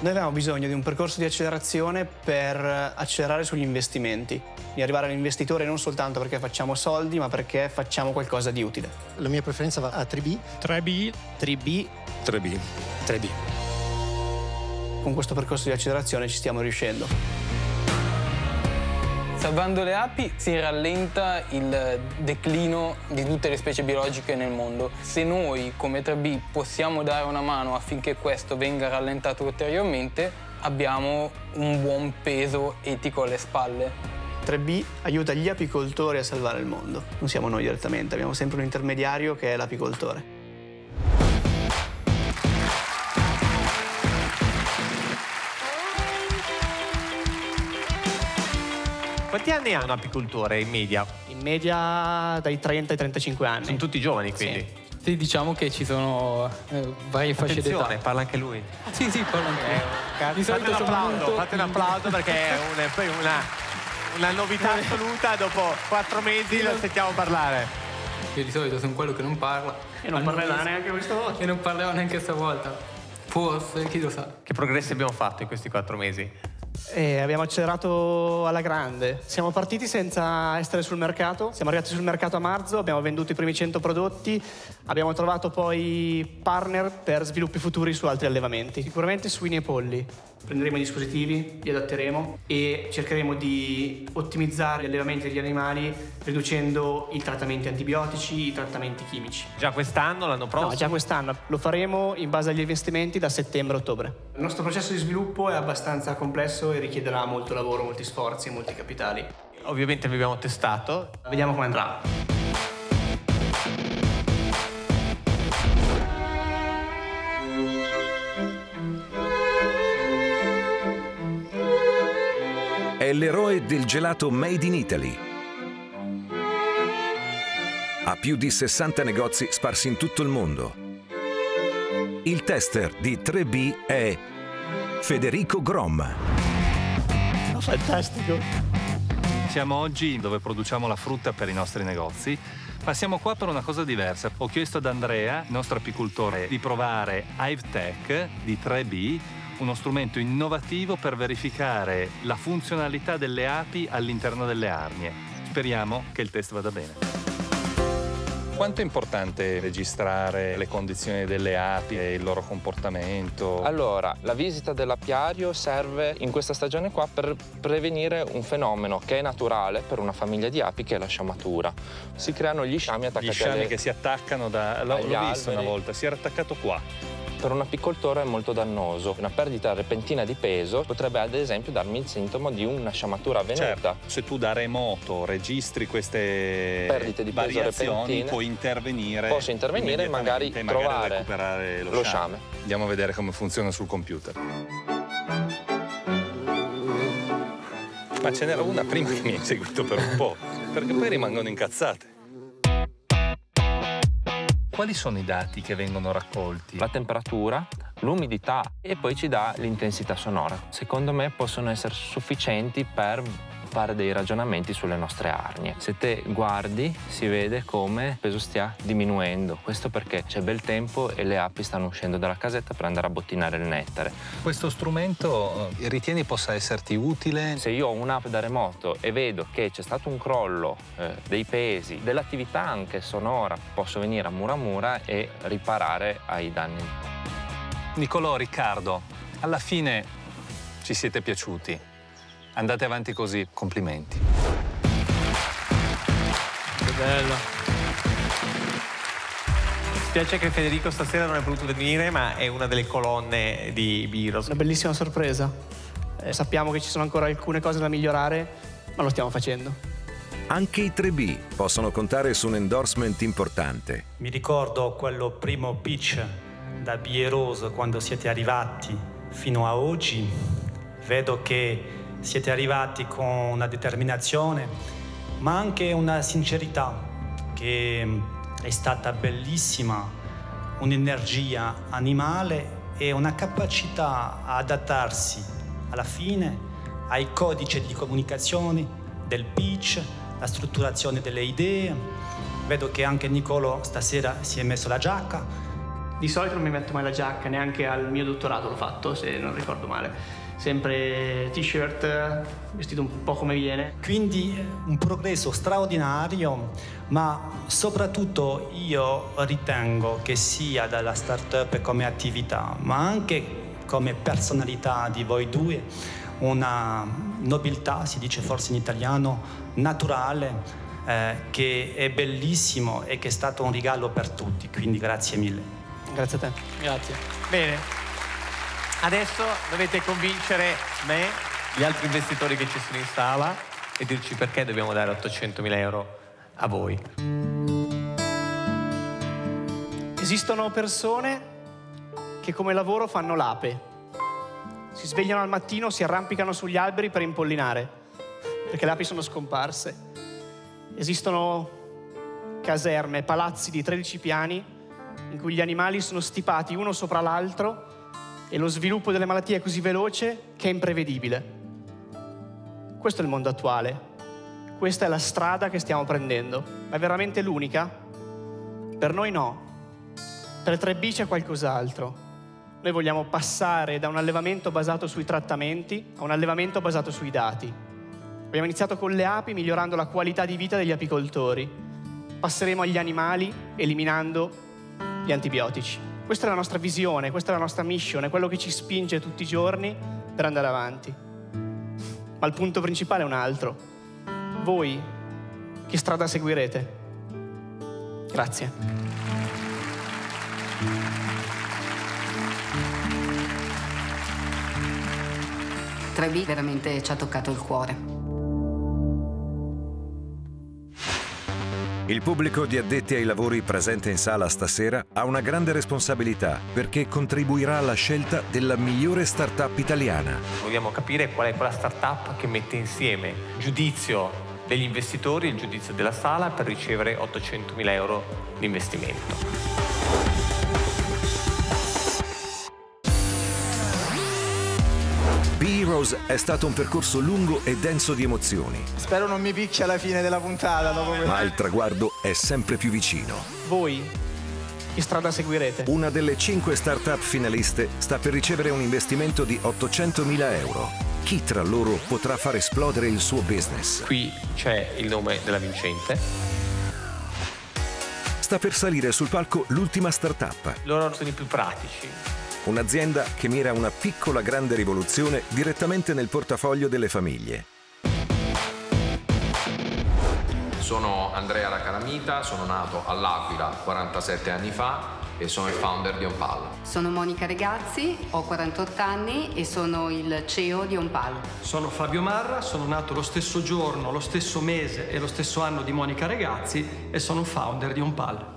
Noi avevamo bisogno di un percorso di accelerazione per accelerare sugli investimenti, di arrivare all'investitore non soltanto perché facciamo soldi, ma perché facciamo qualcosa di utile. La mia preferenza va a tre B. tre B. tre B. tre B. tre B. Con questo percorso di accelerazione ci stiamo riuscendo. Salvando le api si rallenta il declino di tutte le specie biologiche nel mondo. Se noi, come tre B, possiamo dare una mano affinché questo venga rallentato ulteriormente, abbiamo un buon peso etico alle spalle. tre B aiuta gli apicoltori a salvare il mondo. Non siamo noi direttamente, abbiamo sempre un intermediario che è l'apicoltore. Quanti anni ha un apicoltore in media? In media dai trenta ai trentacinque anni. Sono tutti giovani quindi? Sì, sì, diciamo che ci sono eh, varie fasce d'età. Attenzione, parla anche lui. Sì, sì, parla anche lui. Eh, di solito fate un applauso, fate un applauso perché è un, una, una novità assoluta, dopo quattro mesi lo sentiamo parlare. Io di solito sono quello che non parla. E non parlerà non... neanche questa volta. E non parlerò neanche stavolta. Forse, chi lo sa. Che progressi abbiamo fatto in questi quattro mesi? E abbiamo accelerato alla grande. Siamo partiti senza essere sul mercato, siamo arrivati sul mercato a marzo, abbiamo venduto i primi cento prodotti, abbiamo trovato poi partner per sviluppi futuri su altri allevamenti. Sicuramente suini e polli. Prenderemo i dispositivi, li adatteremo e cercheremo di ottimizzare gli allevamenti degli animali riducendo i trattamenti antibiotici, i trattamenti chimici. Già quest'anno, l'anno prossimo? No, già quest'anno. Lo faremo in base agli investimenti da settembre a ottobre. Il nostro processo di sviluppo è abbastanza complesso complesso e richiederà molto lavoro, molti sforzi e molti capitali. Ovviamente vi abbiamo testato. Vediamo come andrà. È l'eroe del gelato Made in Italy. Ha più di sessanta negozi sparsi in tutto il mondo. Il tester di tre B è Federico Grom. Fantastico! Siamo oggi dove produciamo la frutta per i nostri negozi, ma siamo qua per una cosa diversa. Ho chiesto ad Andrea, il nostro apicoltore, di provare HiveTech di tre B, uno strumento innovativo per verificare la funzionalità delle api all'interno delle arnie. Speriamo che il test vada bene. Quanto è importante registrare le condizioni delle api e il loro comportamento? Allora, la visita dell'apiario serve in questa stagione qua per prevenire un fenomeno che è naturale per una famiglia di api, che è la sciamatura. Si creano gli sciami attaccati. Gli sciami alle... che si attaccano da... L'ho visto una volta, si era attaccato qua. Per un apicoltore è molto dannoso. Una perdita repentina di peso potrebbe ad esempio darmi il sintomo di una sciamatura avvenuta. Certo, se tu da remoto registri queste perdite di peso repentine, puoi intervenire. Posso intervenire e magari trovare, recuperare lo, lo sciame. sciame. Andiamo a vedere come funziona sul computer. Ma ce n'era una prima che mi ha inseguito per un po', perché poi rimangono incazzate. Quali sono i dati che vengono raccolti? La temperatura, l'umidità e poi ci dà l'intensità sonora. Secondo me possono essere sufficienti per fare dei ragionamenti sulle nostre arnie. Se te guardi si vede come il peso stia diminuendo. Questo perché c'è bel tempo e le api stanno uscendo dalla casetta per andare a bottinare il nettare. Questo strumento ritieni possa esserti utile? Se io ho un'app da remoto e vedo che c'è stato un crollo eh, dei pesi, dell'attività anche sonora, posso venire a mura mura e riparare ai danni. Nicolò, Riccardo, alla fine ci siete piaciuti. Andate avanti così, complimenti. Che bello. Mi piace che Federico stasera non è voluto venire, ma è una delle colonne di B Heroes. Una bellissima sorpresa. Eh, sappiamo che ci sono ancora alcune cose da migliorare, ma lo stiamo facendo. Anche i tre B possono contare su un endorsement importante. Mi ricordo quello primo pitch da B Heroes quando siete arrivati fino a oggi. Vedo che siete arrivati con una determinazione, ma anche una sincerità che è stata bellissima, un'energia animale e una capacità ad adattarsi alla fine ai codici di comunicazione del pitch, la strutturazione delle idee. Vedo che anche Nicolò stasera si è messo la giacca. Di solito non mi metto mai la giacca, neanche al mio dottorato l'ho fatto, se non ricordo male. Sempre t-shirt, vestito un po' come viene. Quindi un progresso straordinario, ma soprattutto io ritengo che sia dalla startup come attività, ma anche come personalità di voi due, una nobiltà, si dice forse in italiano, naturale, eh, che è bellissimo e che è stato un regalo per tutti, quindi grazie mille. Grazie a te. Grazie. Bene. Adesso dovete convincere me, gli altri investitori che ci sono in sala e dirci perché dobbiamo dare ottocentomila euro a voi. Esistono persone che come lavoro fanno l'ape. Si svegliano al mattino, si arrampicano sugli alberi per impollinare, perché le api sono scomparse. Esistono caserme, palazzi di tredici piani in cui gli animali sono stipati uno sopra l'altro e lo sviluppo delle malattie è così veloce che è imprevedibile. Questo è il mondo attuale. Questa è la strada che stiamo prendendo. Ma è veramente l'unica? Per noi no. Per tre B c'è qualcos'altro. Noi vogliamo passare da un allevamento basato sui trattamenti a un allevamento basato sui dati. Abbiamo iniziato con le api migliorando la qualità di vita degli apicoltori. Passeremo agli animali eliminando gli antibiotici. Questa è la nostra visione, questa è la nostra mission, è quello che ci spinge tutti i giorni per andare avanti. Ma il punto principale è un altro. Voi, che strada seguirete? Grazie. tre B veramente ci ha toccato il cuore. Il pubblico di addetti ai lavori presente in sala stasera ha una grande responsabilità perché contribuirà alla scelta della migliore startup italiana. Vogliamo capire qual è quella startup che mette insieme il giudizio degli investitori e il giudizio della sala per ricevere ottocentomila euro di investimento. B Heroes è stato un percorso lungo e denso di emozioni. Spero non mi picchi alla fine della puntata. Dopo me. Ma il traguardo è sempre più vicino. Voi, che strada seguirete? Una delle cinque start-up finaliste sta per ricevere un investimento di ottocentomila euro. Chi tra loro potrà far esplodere il suo business? Qui c'è il nome della vincente. Sta per salire sul palco l'ultima start-up. Loro sono i più pratici. Un'azienda che mira una piccola grande rivoluzione direttamente nel portafoglio delle famiglie. Sono Andrea La Calamita, sono nato all'Aquila quarantasette anni fa e sono il founder di Homepal. Sono Monica Regazzi, ho quarantotto anni e sono il C E O di Homepal. Sono Fabio Marra, sono nato lo stesso giorno, lo stesso mese e lo stesso anno di Monica Regazzi e sono founder di Homepal.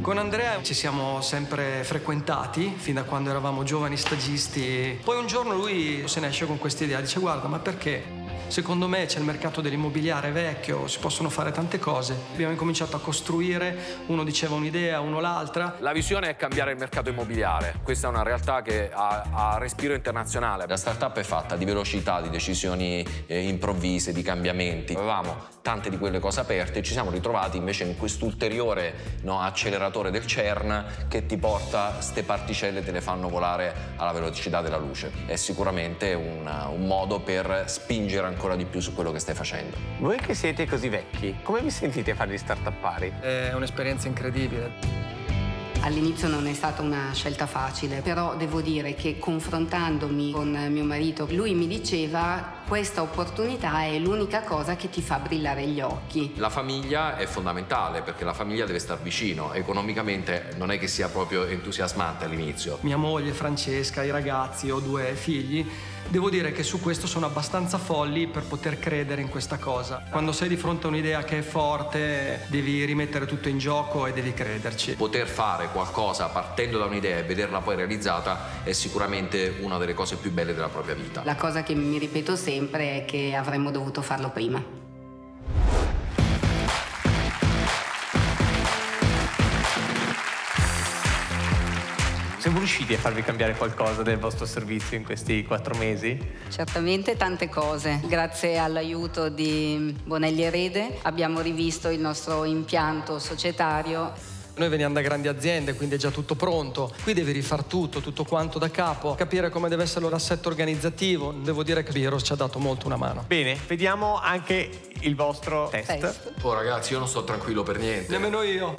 Con Andrea ci siamo sempre frequentati, fin da quando eravamo giovani stagisti. Poi un giorno lui se ne esce con questa idea, dice guarda ma perché? Secondo me c'è il mercato dell'immobiliare vecchio, si possono fare tante cose. Abbiamo incominciato a costruire, uno diceva un'idea, uno l'altra. La visione è cambiare il mercato immobiliare. Questa è una realtà che ha, ha respiro internazionale. La startup è fatta di velocità, di decisioni eh, improvvise, di cambiamenti. Avevamo tante di quelle cose aperte e ci siamo ritrovati invece in quest'ulteriore no, acceleratore del CERN che ti porta ste particelle e te le fanno volare alla velocità della luce. È sicuramente un, un modo per spingere ancora di più su quello che stai facendo. Voi che siete così vecchi, come vi sentite a fare gli start-upari? È un'esperienza incredibile. All'inizio non è stata una scelta facile, però devo dire che confrontandomi con mio marito, lui mi diceva questa opportunità è l'unica cosa che ti fa brillare gli occhi. La famiglia è fondamentale perché la famiglia deve star vicino, economicamente non è che sia proprio entusiasmante all'inizio. Mia moglie Francesca, i ragazzi, ho due figli, devo dire che su questo sono abbastanza folli per poter credere in questa cosa. Quando sei di fronte a un'idea che è forte, devi rimettere tutto in gioco e devi crederci. Poter fare qualcosa partendo da un'idea e vederla poi realizzata è sicuramente una delle cose più belle della propria vita. La cosa che mi ripeto sempre è che avremmo dovuto farlo prima. Siamo riusciti a farvi cambiare qualcosa del vostro servizio in questi quattro mesi? Certamente tante cose. Grazie all'aiuto di Bonelli Erede abbiamo rivisto il nostro impianto societario. Noi veniamo da grandi aziende, quindi è già tutto pronto. Qui devi rifar tutto, tutto quanto da capo, capire come deve essere l'assetto organizzativo. Devo dire che Virus ci ha dato molto una mano. Bene, vediamo anche il vostro test. test. Oh ragazzi, io non sto tranquillo per niente. Nemmeno io.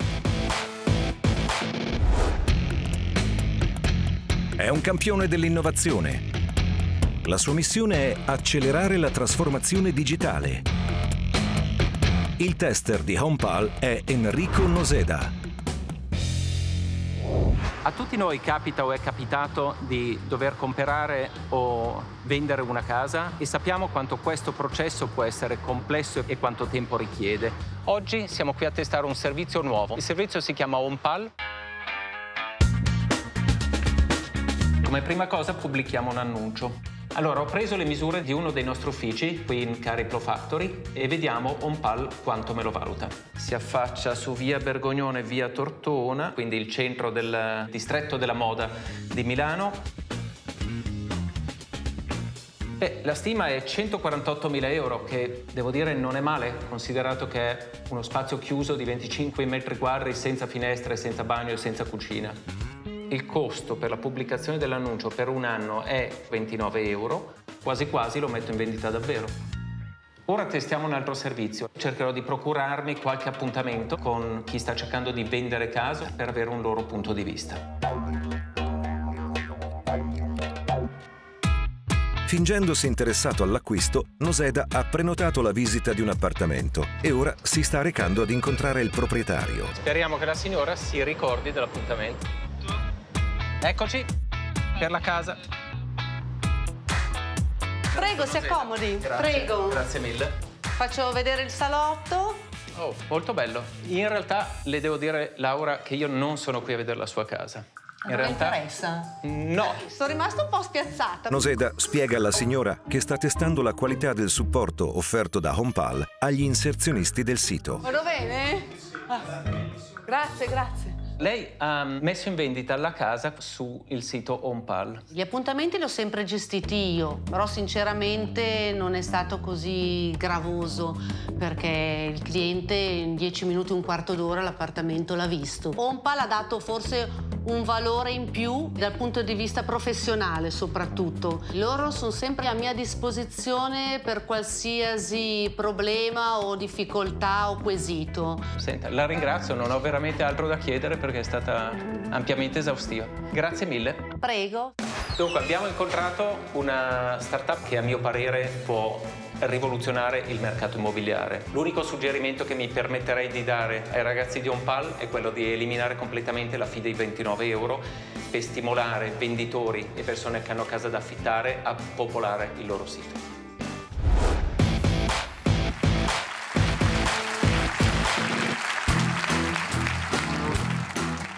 È un campione dell'innovazione. La sua missione è accelerare la trasformazione digitale. Il tester di Homepal è Enrico Noseda. A tutti noi capita o è capitato di dover comprare o vendere una casa e sappiamo quanto questo processo può essere complesso e quanto tempo richiede. Oggi siamo qui a testare un servizio nuovo. Il servizio si chiama Homepal. Come prima cosa pubblichiamo un annuncio. Allora ho preso le misure di uno dei nostri uffici qui in Cari Pro Factory e vediamo Homepal quanto me lo valuta. Si affaccia su via Bergognone e via Tortona, quindi il centro del distretto della moda di Milano. Beh, la stima è centoquarantottomila euro, che devo dire non è male, considerato che è uno spazio chiuso di venticinque metri quadri senza finestre, senza bagno e senza cucina. Il costo per la pubblicazione dell'annuncio per un anno è ventinove euro, quasi quasi lo metto in vendita davvero. Ora testiamo un altro servizio, cercherò di procurarmi qualche appuntamento con chi sta cercando di vendere casa per avere un loro punto di vista. Fingendosi interessato all'acquisto, Noseda ha prenotato la visita di un appartamento e ora si sta recando ad incontrare il proprietario. Speriamo che la signora si ricordi dell'appuntamento. Eccoci, per la casa. Prego, si accomodi. Grazie. Prego. Grazie mille. Faccio vedere il salotto. Oh, molto bello. In realtà le devo dire, Laura, che io non sono qui a vedere la sua casa. In non realtà... interessa? No. Sono rimasta un po' spiazzata. Noseda spiega alla signora che sta testando la qualità del supporto offerto da Homepal agli inserzionisti del sito. Vado bene? Ah. Grazie, grazie. Lei ha messo in vendita la casa sul sito Homepal. Gli appuntamenti li ho sempre gestiti io, però sinceramente non è stato così gravoso perché il cliente in dieci minuti, un quarto d'ora l'appartamento l'ha visto. Homepal ha dato forse un valore in più dal punto di vista professionale soprattutto. Loro sono sempre a mia disposizione per qualsiasi problema o difficoltà o quesito. Senta, la ringrazio, non ho veramente altro da chiedere, perché è stata ampiamente esaustiva. Grazie mille. Prego. Dunque, abbiamo incontrato una startup che a mio parere può rivoluzionare il mercato immobiliare. L'unico suggerimento che mi permetterei di dare ai ragazzi di Homepal è quello di eliminare completamente la fee dei ventinove euro per stimolare venditori e persone che hanno casa da affittare a popolare il loro sito.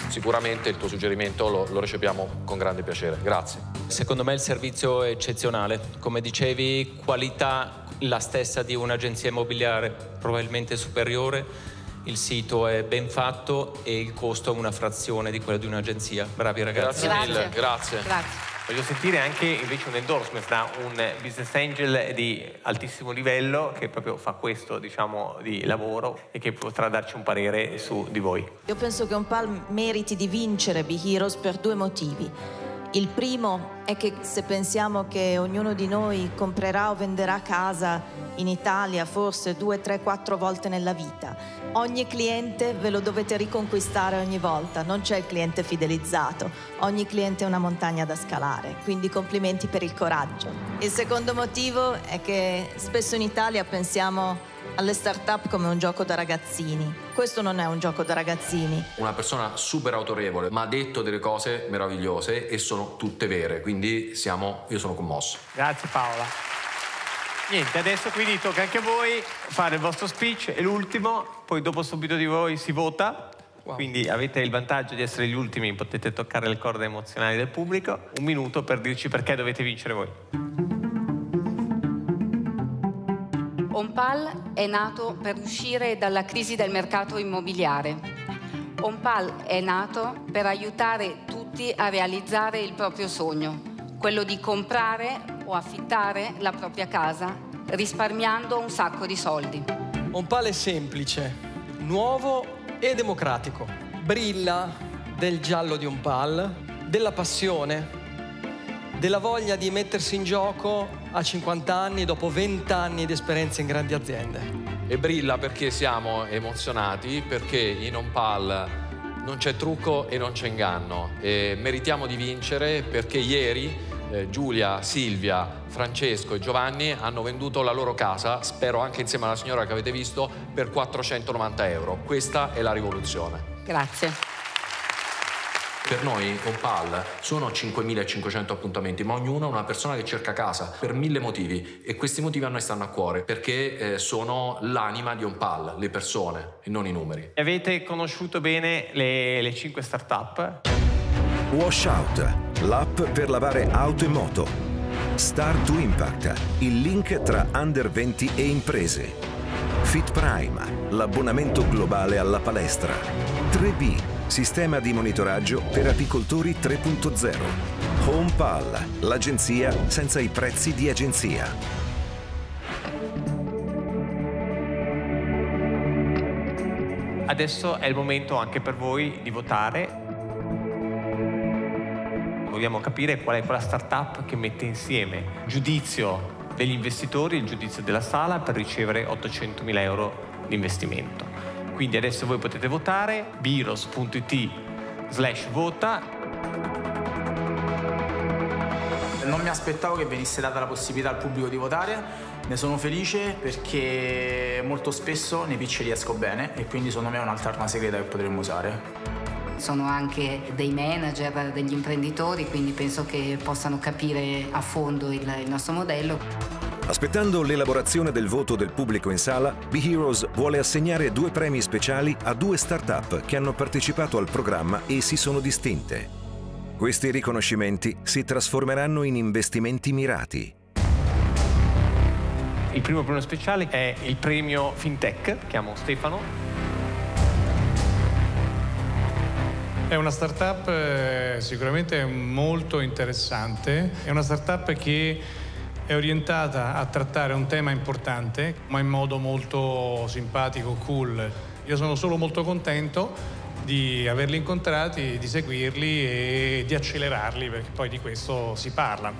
Sicuramente il tuo suggerimento lo, lo riceviamo con grande piacere, grazie. Secondo me il servizio è eccezionale, come dicevi, qualità la stessa di un'agenzia immobiliare, probabilmente superiore, il sito è ben fatto e il costo è una frazione di quello di un'agenzia. Bravi ragazzi. Grazie mille, grazie. Grazie. Voglio sentire anche invece un endorsement da un business angel di altissimo livello che proprio fa questo, diciamo, di lavoro e che potrà darci un parere su di voi. Io penso che Homepal meriti di vincere B Heroes per due motivi. Il primo è che se pensiamo che ognuno di noi comprerà o venderà casa in Italia forse due, tre, quattro volte nella vita, ogni cliente ve lo dovete riconquistare ogni volta, non c'è il cliente fidelizzato, ogni cliente è una montagna da scalare, quindi complimenti per il coraggio. Il secondo motivo è che spesso in Italia pensiamo alle start-up come un gioco da ragazzini. Questo non è un gioco da ragazzini. Una persona super autorevole, ma ha detto delle cose meravigliose e sono tutte vere, quindi siamo, io sono commosso. Grazie Paola. Niente, adesso quindi tocca anche a voi fare il vostro speech, è l'ultimo, poi dopo subito di voi si vota, wow. Quindi avete il vantaggio di essere gli ultimi, potete toccare le corde emozionali del pubblico. Un minuto per dirci perché dovete vincere voi. Homepal è nato per uscire dalla crisi del mercato immobiliare. Homepal è nato per aiutare tutti a realizzare il proprio sogno, quello di comprare o affittare la propria casa, risparmiando un sacco di soldi. Homepal è semplice, nuovo e democratico. Brilla del giallo di Homepal, della passione, della voglia di mettersi in gioco a cinquanta anni, dopo venti anni di esperienza in grandi aziende. E brilla perché siamo emozionati, perché in Homepal non c'è trucco e non c'è inganno. E meritiamo di vincere perché ieri eh, Giulia, Silvia, Francesco e Giovanni hanno venduto la loro casa, spero anche insieme alla signora che avete visto, per quattrocentonovanta euro. Questa è la rivoluzione. Grazie. Per noi Homepal sono cinquemilacinquecento appuntamenti, ma ognuno è una persona che cerca casa per mille motivi e questi motivi a noi stanno a cuore perché eh, sono l'anima di Homepal, le persone e non i numeri. Avete conosciuto bene le, le cinque start-up? Washout, l'app per lavare auto e moto. Start to Impact, il link tra under venti e imprese. Fit Prime, l'abbonamento globale alla palestra. tre B, sistema di monitoraggio per apicoltori tre punto zero. Homepal, l'agenzia senza i prezzi di agenzia. Adesso è il momento anche per voi di votare. Vogliamo capire qual è quella startup che mette insieme giudizio degli investitori e il giudizio della sala per ricevere ottocentomila euro di investimento. Quindi adesso voi potete votare, b heroes punto it slash vota. Non mi aspettavo che venisse data la possibilità al pubblico di votare. Ne sono felice perché molto spesso nei pitch riesco bene e quindi secondo me è un'altra segreta che potremmo usare. Sono anche dei manager, degli imprenditori, quindi penso che possano capire a fondo il, il nostro modello. Aspettando l'elaborazione del voto del pubblico in sala, B Heroes vuole assegnare due premi speciali a due start-up che hanno partecipato al programma e si sono distinte. Questi riconoscimenti si trasformeranno in investimenti mirati. Il primo premio speciale è il premio FinTech, chiamo Stefano. È una startup eh, sicuramente molto interessante, è una startup che è orientata a trattare un tema importante, ma in modo molto simpatico, cool. Io sono solo molto contento di averli incontrati, di seguirli e di accelerarli, perché poi di questo si parla.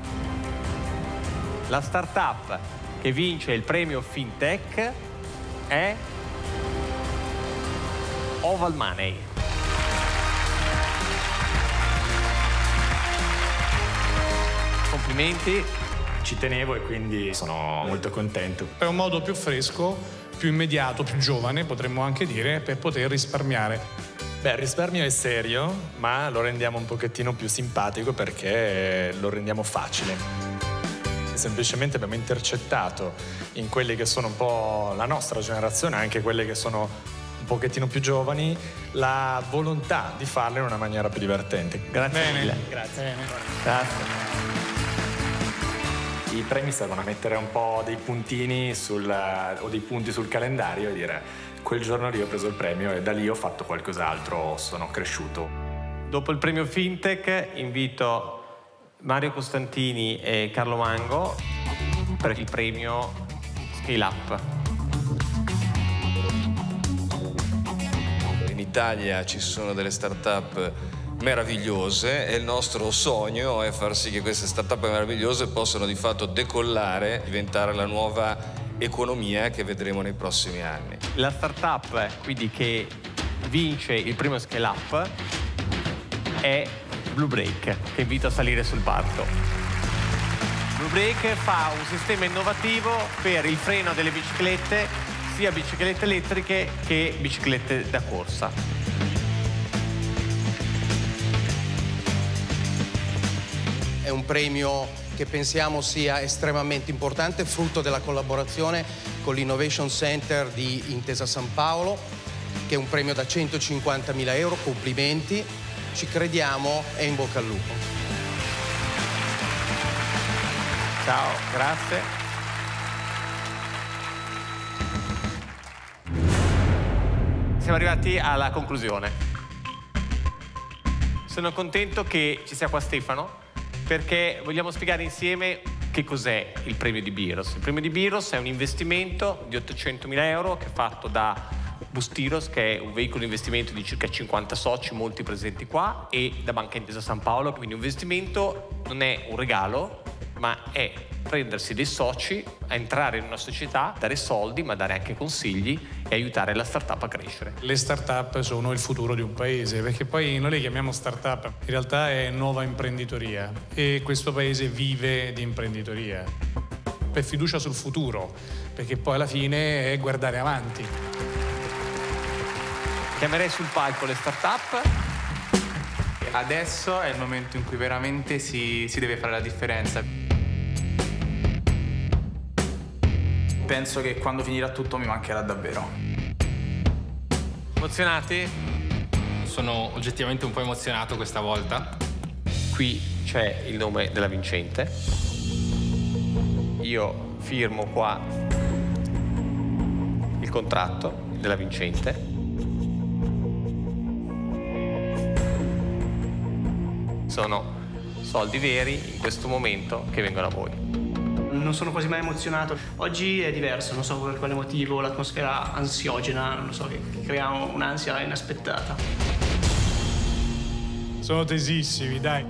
La startup che vince il premio FinTech è Oval Money. Complimenti. Ci tenevo e quindi sono molto contento. È un modo più fresco, più immediato, più giovane, potremmo anche dire, per poter risparmiare. Beh, il risparmio è serio, ma lo rendiamo un pochettino più simpatico perché lo rendiamo facile. Semplicemente abbiamo intercettato in quelli che sono un po' la nostra generazione, anche quelle che sono un pochettino più giovani, la volontà di farlo in una maniera più divertente. Grazie bene, mille. Grazie. Bene. Grazie. I premi servono a mettere un po' dei puntini sul, o dei punti sul calendario e dire quel giorno lì ho preso il premio e da lì ho fatto qualcos'altro, sono cresciuto. Dopo il premio FinTech invito Mario Costantini e Carlo Mango per il premio Scale Up. In Italia ci sono delle start-up meravigliose e il nostro sogno è far sì che queste start-up meravigliose possano di fatto decollare, diventare la nuova economia che vedremo nei prossimi anni. La start-up quindi che vince il primo Scale Up è Bluebrake, che invito a salire sul palco. Bluebrake fa un sistema innovativo per il freno delle biciclette, sia biciclette elettriche che biciclette da corsa. È un premio che pensiamo sia estremamente importante, frutto della collaborazione con l'Innovation Center di Intesa Sanpaolo, che è un premio da centocinquantamila euro, complimenti, ci crediamo e in bocca al lupo. Ciao, grazie. Siamo arrivati alla conclusione. Sono contento che ci sia qua Stefano, perché vogliamo spiegare insieme che cos'è il premio di B Heroes. Il premio di B Heroes è un investimento di ottocentomila euro che è fatto da Bustiros, che è un veicolo di investimento di circa cinquanta soci, molti presenti qua, e da Banca Intesa Sanpaolo. Quindi un investimento non è un regalo, ma è prendersi dei soci, entrare in una società, dare soldi, ma dare anche consigli e aiutare la startup a crescere. Le startup sono il futuro di un paese, perché poi noi le chiamiamo startup, in realtà è nuova imprenditoria e questo paese vive di imprenditoria. Per fiducia sul futuro, perché poi alla fine è guardare avanti. Chiamerei sul palco le startup. Adesso è il momento in cui veramente si, si deve fare la differenza. Penso che quando finirà tutto mi mancherà davvero. Emozionati? Sono oggettivamente un po' emozionato questa volta. Qui c'è il nome della vincente. Io firmo qua il contratto della vincente. Sono soldi veri in questo momento che vengono a voi. Non sono quasi mai emozionato. Oggi è diverso, non so per quale motivo, l'atmosfera ansiogena, non so, che crea un'ansia inaspettata. Sono tesissimi, dai.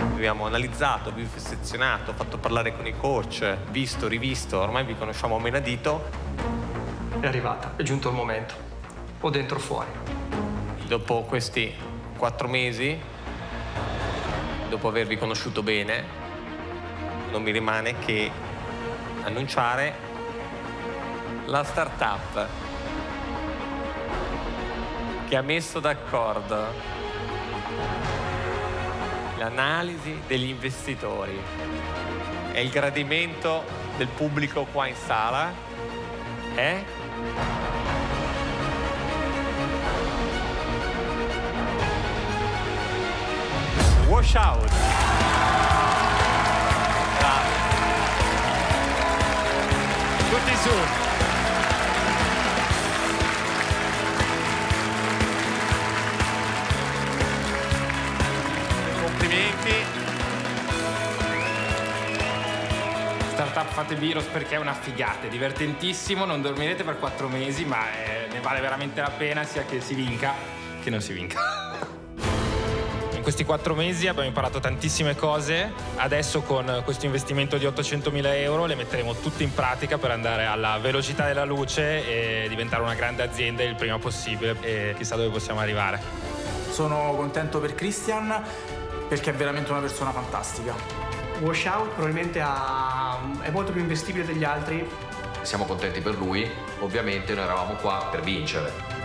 Abbiamo analizzato, sezionato, fatto parlare con i coach, visto, rivisto, ormai vi conosciamo a menadito. È arrivata, è giunto il momento. O dentro o fuori. Dopo questi quattro mesi dopo avervi conosciuto bene, non mi rimane che annunciare la startup che ha messo d'accordo l'analisi degli investitori e il gradimento del pubblico qua in sala è Washout. Tutti su. Complimenti. Startup, fate Virus perché è una figata, è divertentissimo, non dormirete per quattro mesi, ma eh, ne vale veramente la pena, sia che si vinca che non si vinca. In questi quattro mesi abbiamo imparato tantissime cose, adesso con questo investimento di ottocentomila euro le metteremo tutte in pratica per andare alla velocità della luce e diventare una grande azienda il prima possibile e chissà dove possiamo arrivare. Sono contento per Cristian perché è veramente una persona fantastica. Washout probabilmente ha... è molto più investibile degli altri. Siamo contenti per lui, ovviamente noi eravamo qua per vincere.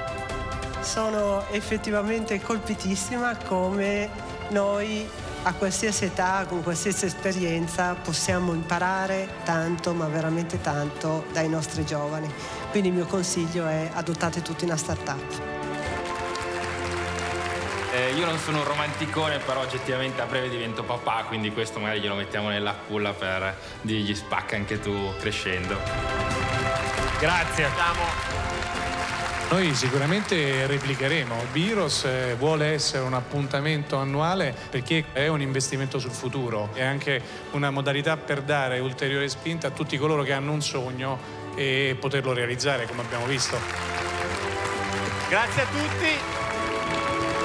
Sono effettivamente colpitissima come noi a qualsiasi età, con qualsiasi esperienza, possiamo imparare tanto, ma veramente tanto, dai nostri giovani. Quindi il mio consiglio è adottate tutti una startup. Eh, io non sono un romanticone, però oggettivamente a breve divento papà, quindi questo magari glielo mettiamo nella culla per dirgli spacca anche tu crescendo. Grazie. Ciao. Noi sicuramente replicheremo. Virus vuole essere un appuntamento annuale perché è un investimento sul futuro, è anche una modalità per dare ulteriore spinta a tutti coloro che hanno un sogno e poterlo realizzare, come abbiamo visto. Grazie a tutti,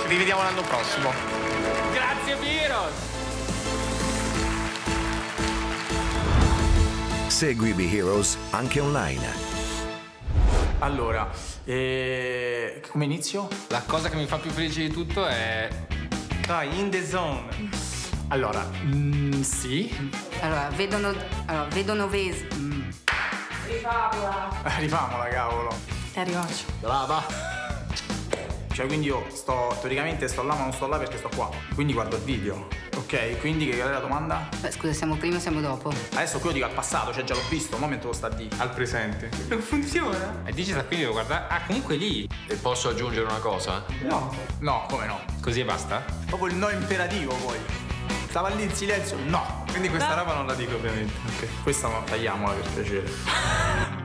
ci rivediamo l'anno prossimo. Grazie Virus! Segui B Heroes anche online. Allora, eh, come inizio? La cosa che mi fa più felice di tutto è... Dai, in the zone. Allora, mm, sì. Allora, vedono... Allora, vedono ves... Mm. Rifamola. Rifamola, cavolo. Ti arrivaccio. Brava. Cioè, quindi io sto... Teoricamente sto là, ma non sto là perché sto qua. Quindi guardo il video. Ok, quindi qual è la domanda? Beh, scusa, siamo prima o siamo dopo? Adesso quello dico al passato, cioè già l'ho visto, un momento lo sta di. Al presente. Non funziona? E dici da qui devo guardare. Ah, comunque lì. E posso aggiungere una cosa? No. No, come no? Così e basta? Proprio il no imperativo poi. Stava lì in silenzio, no. Quindi questa no. Roba non la dico ovviamente. Ok. Questa ma tagliamola per piacere.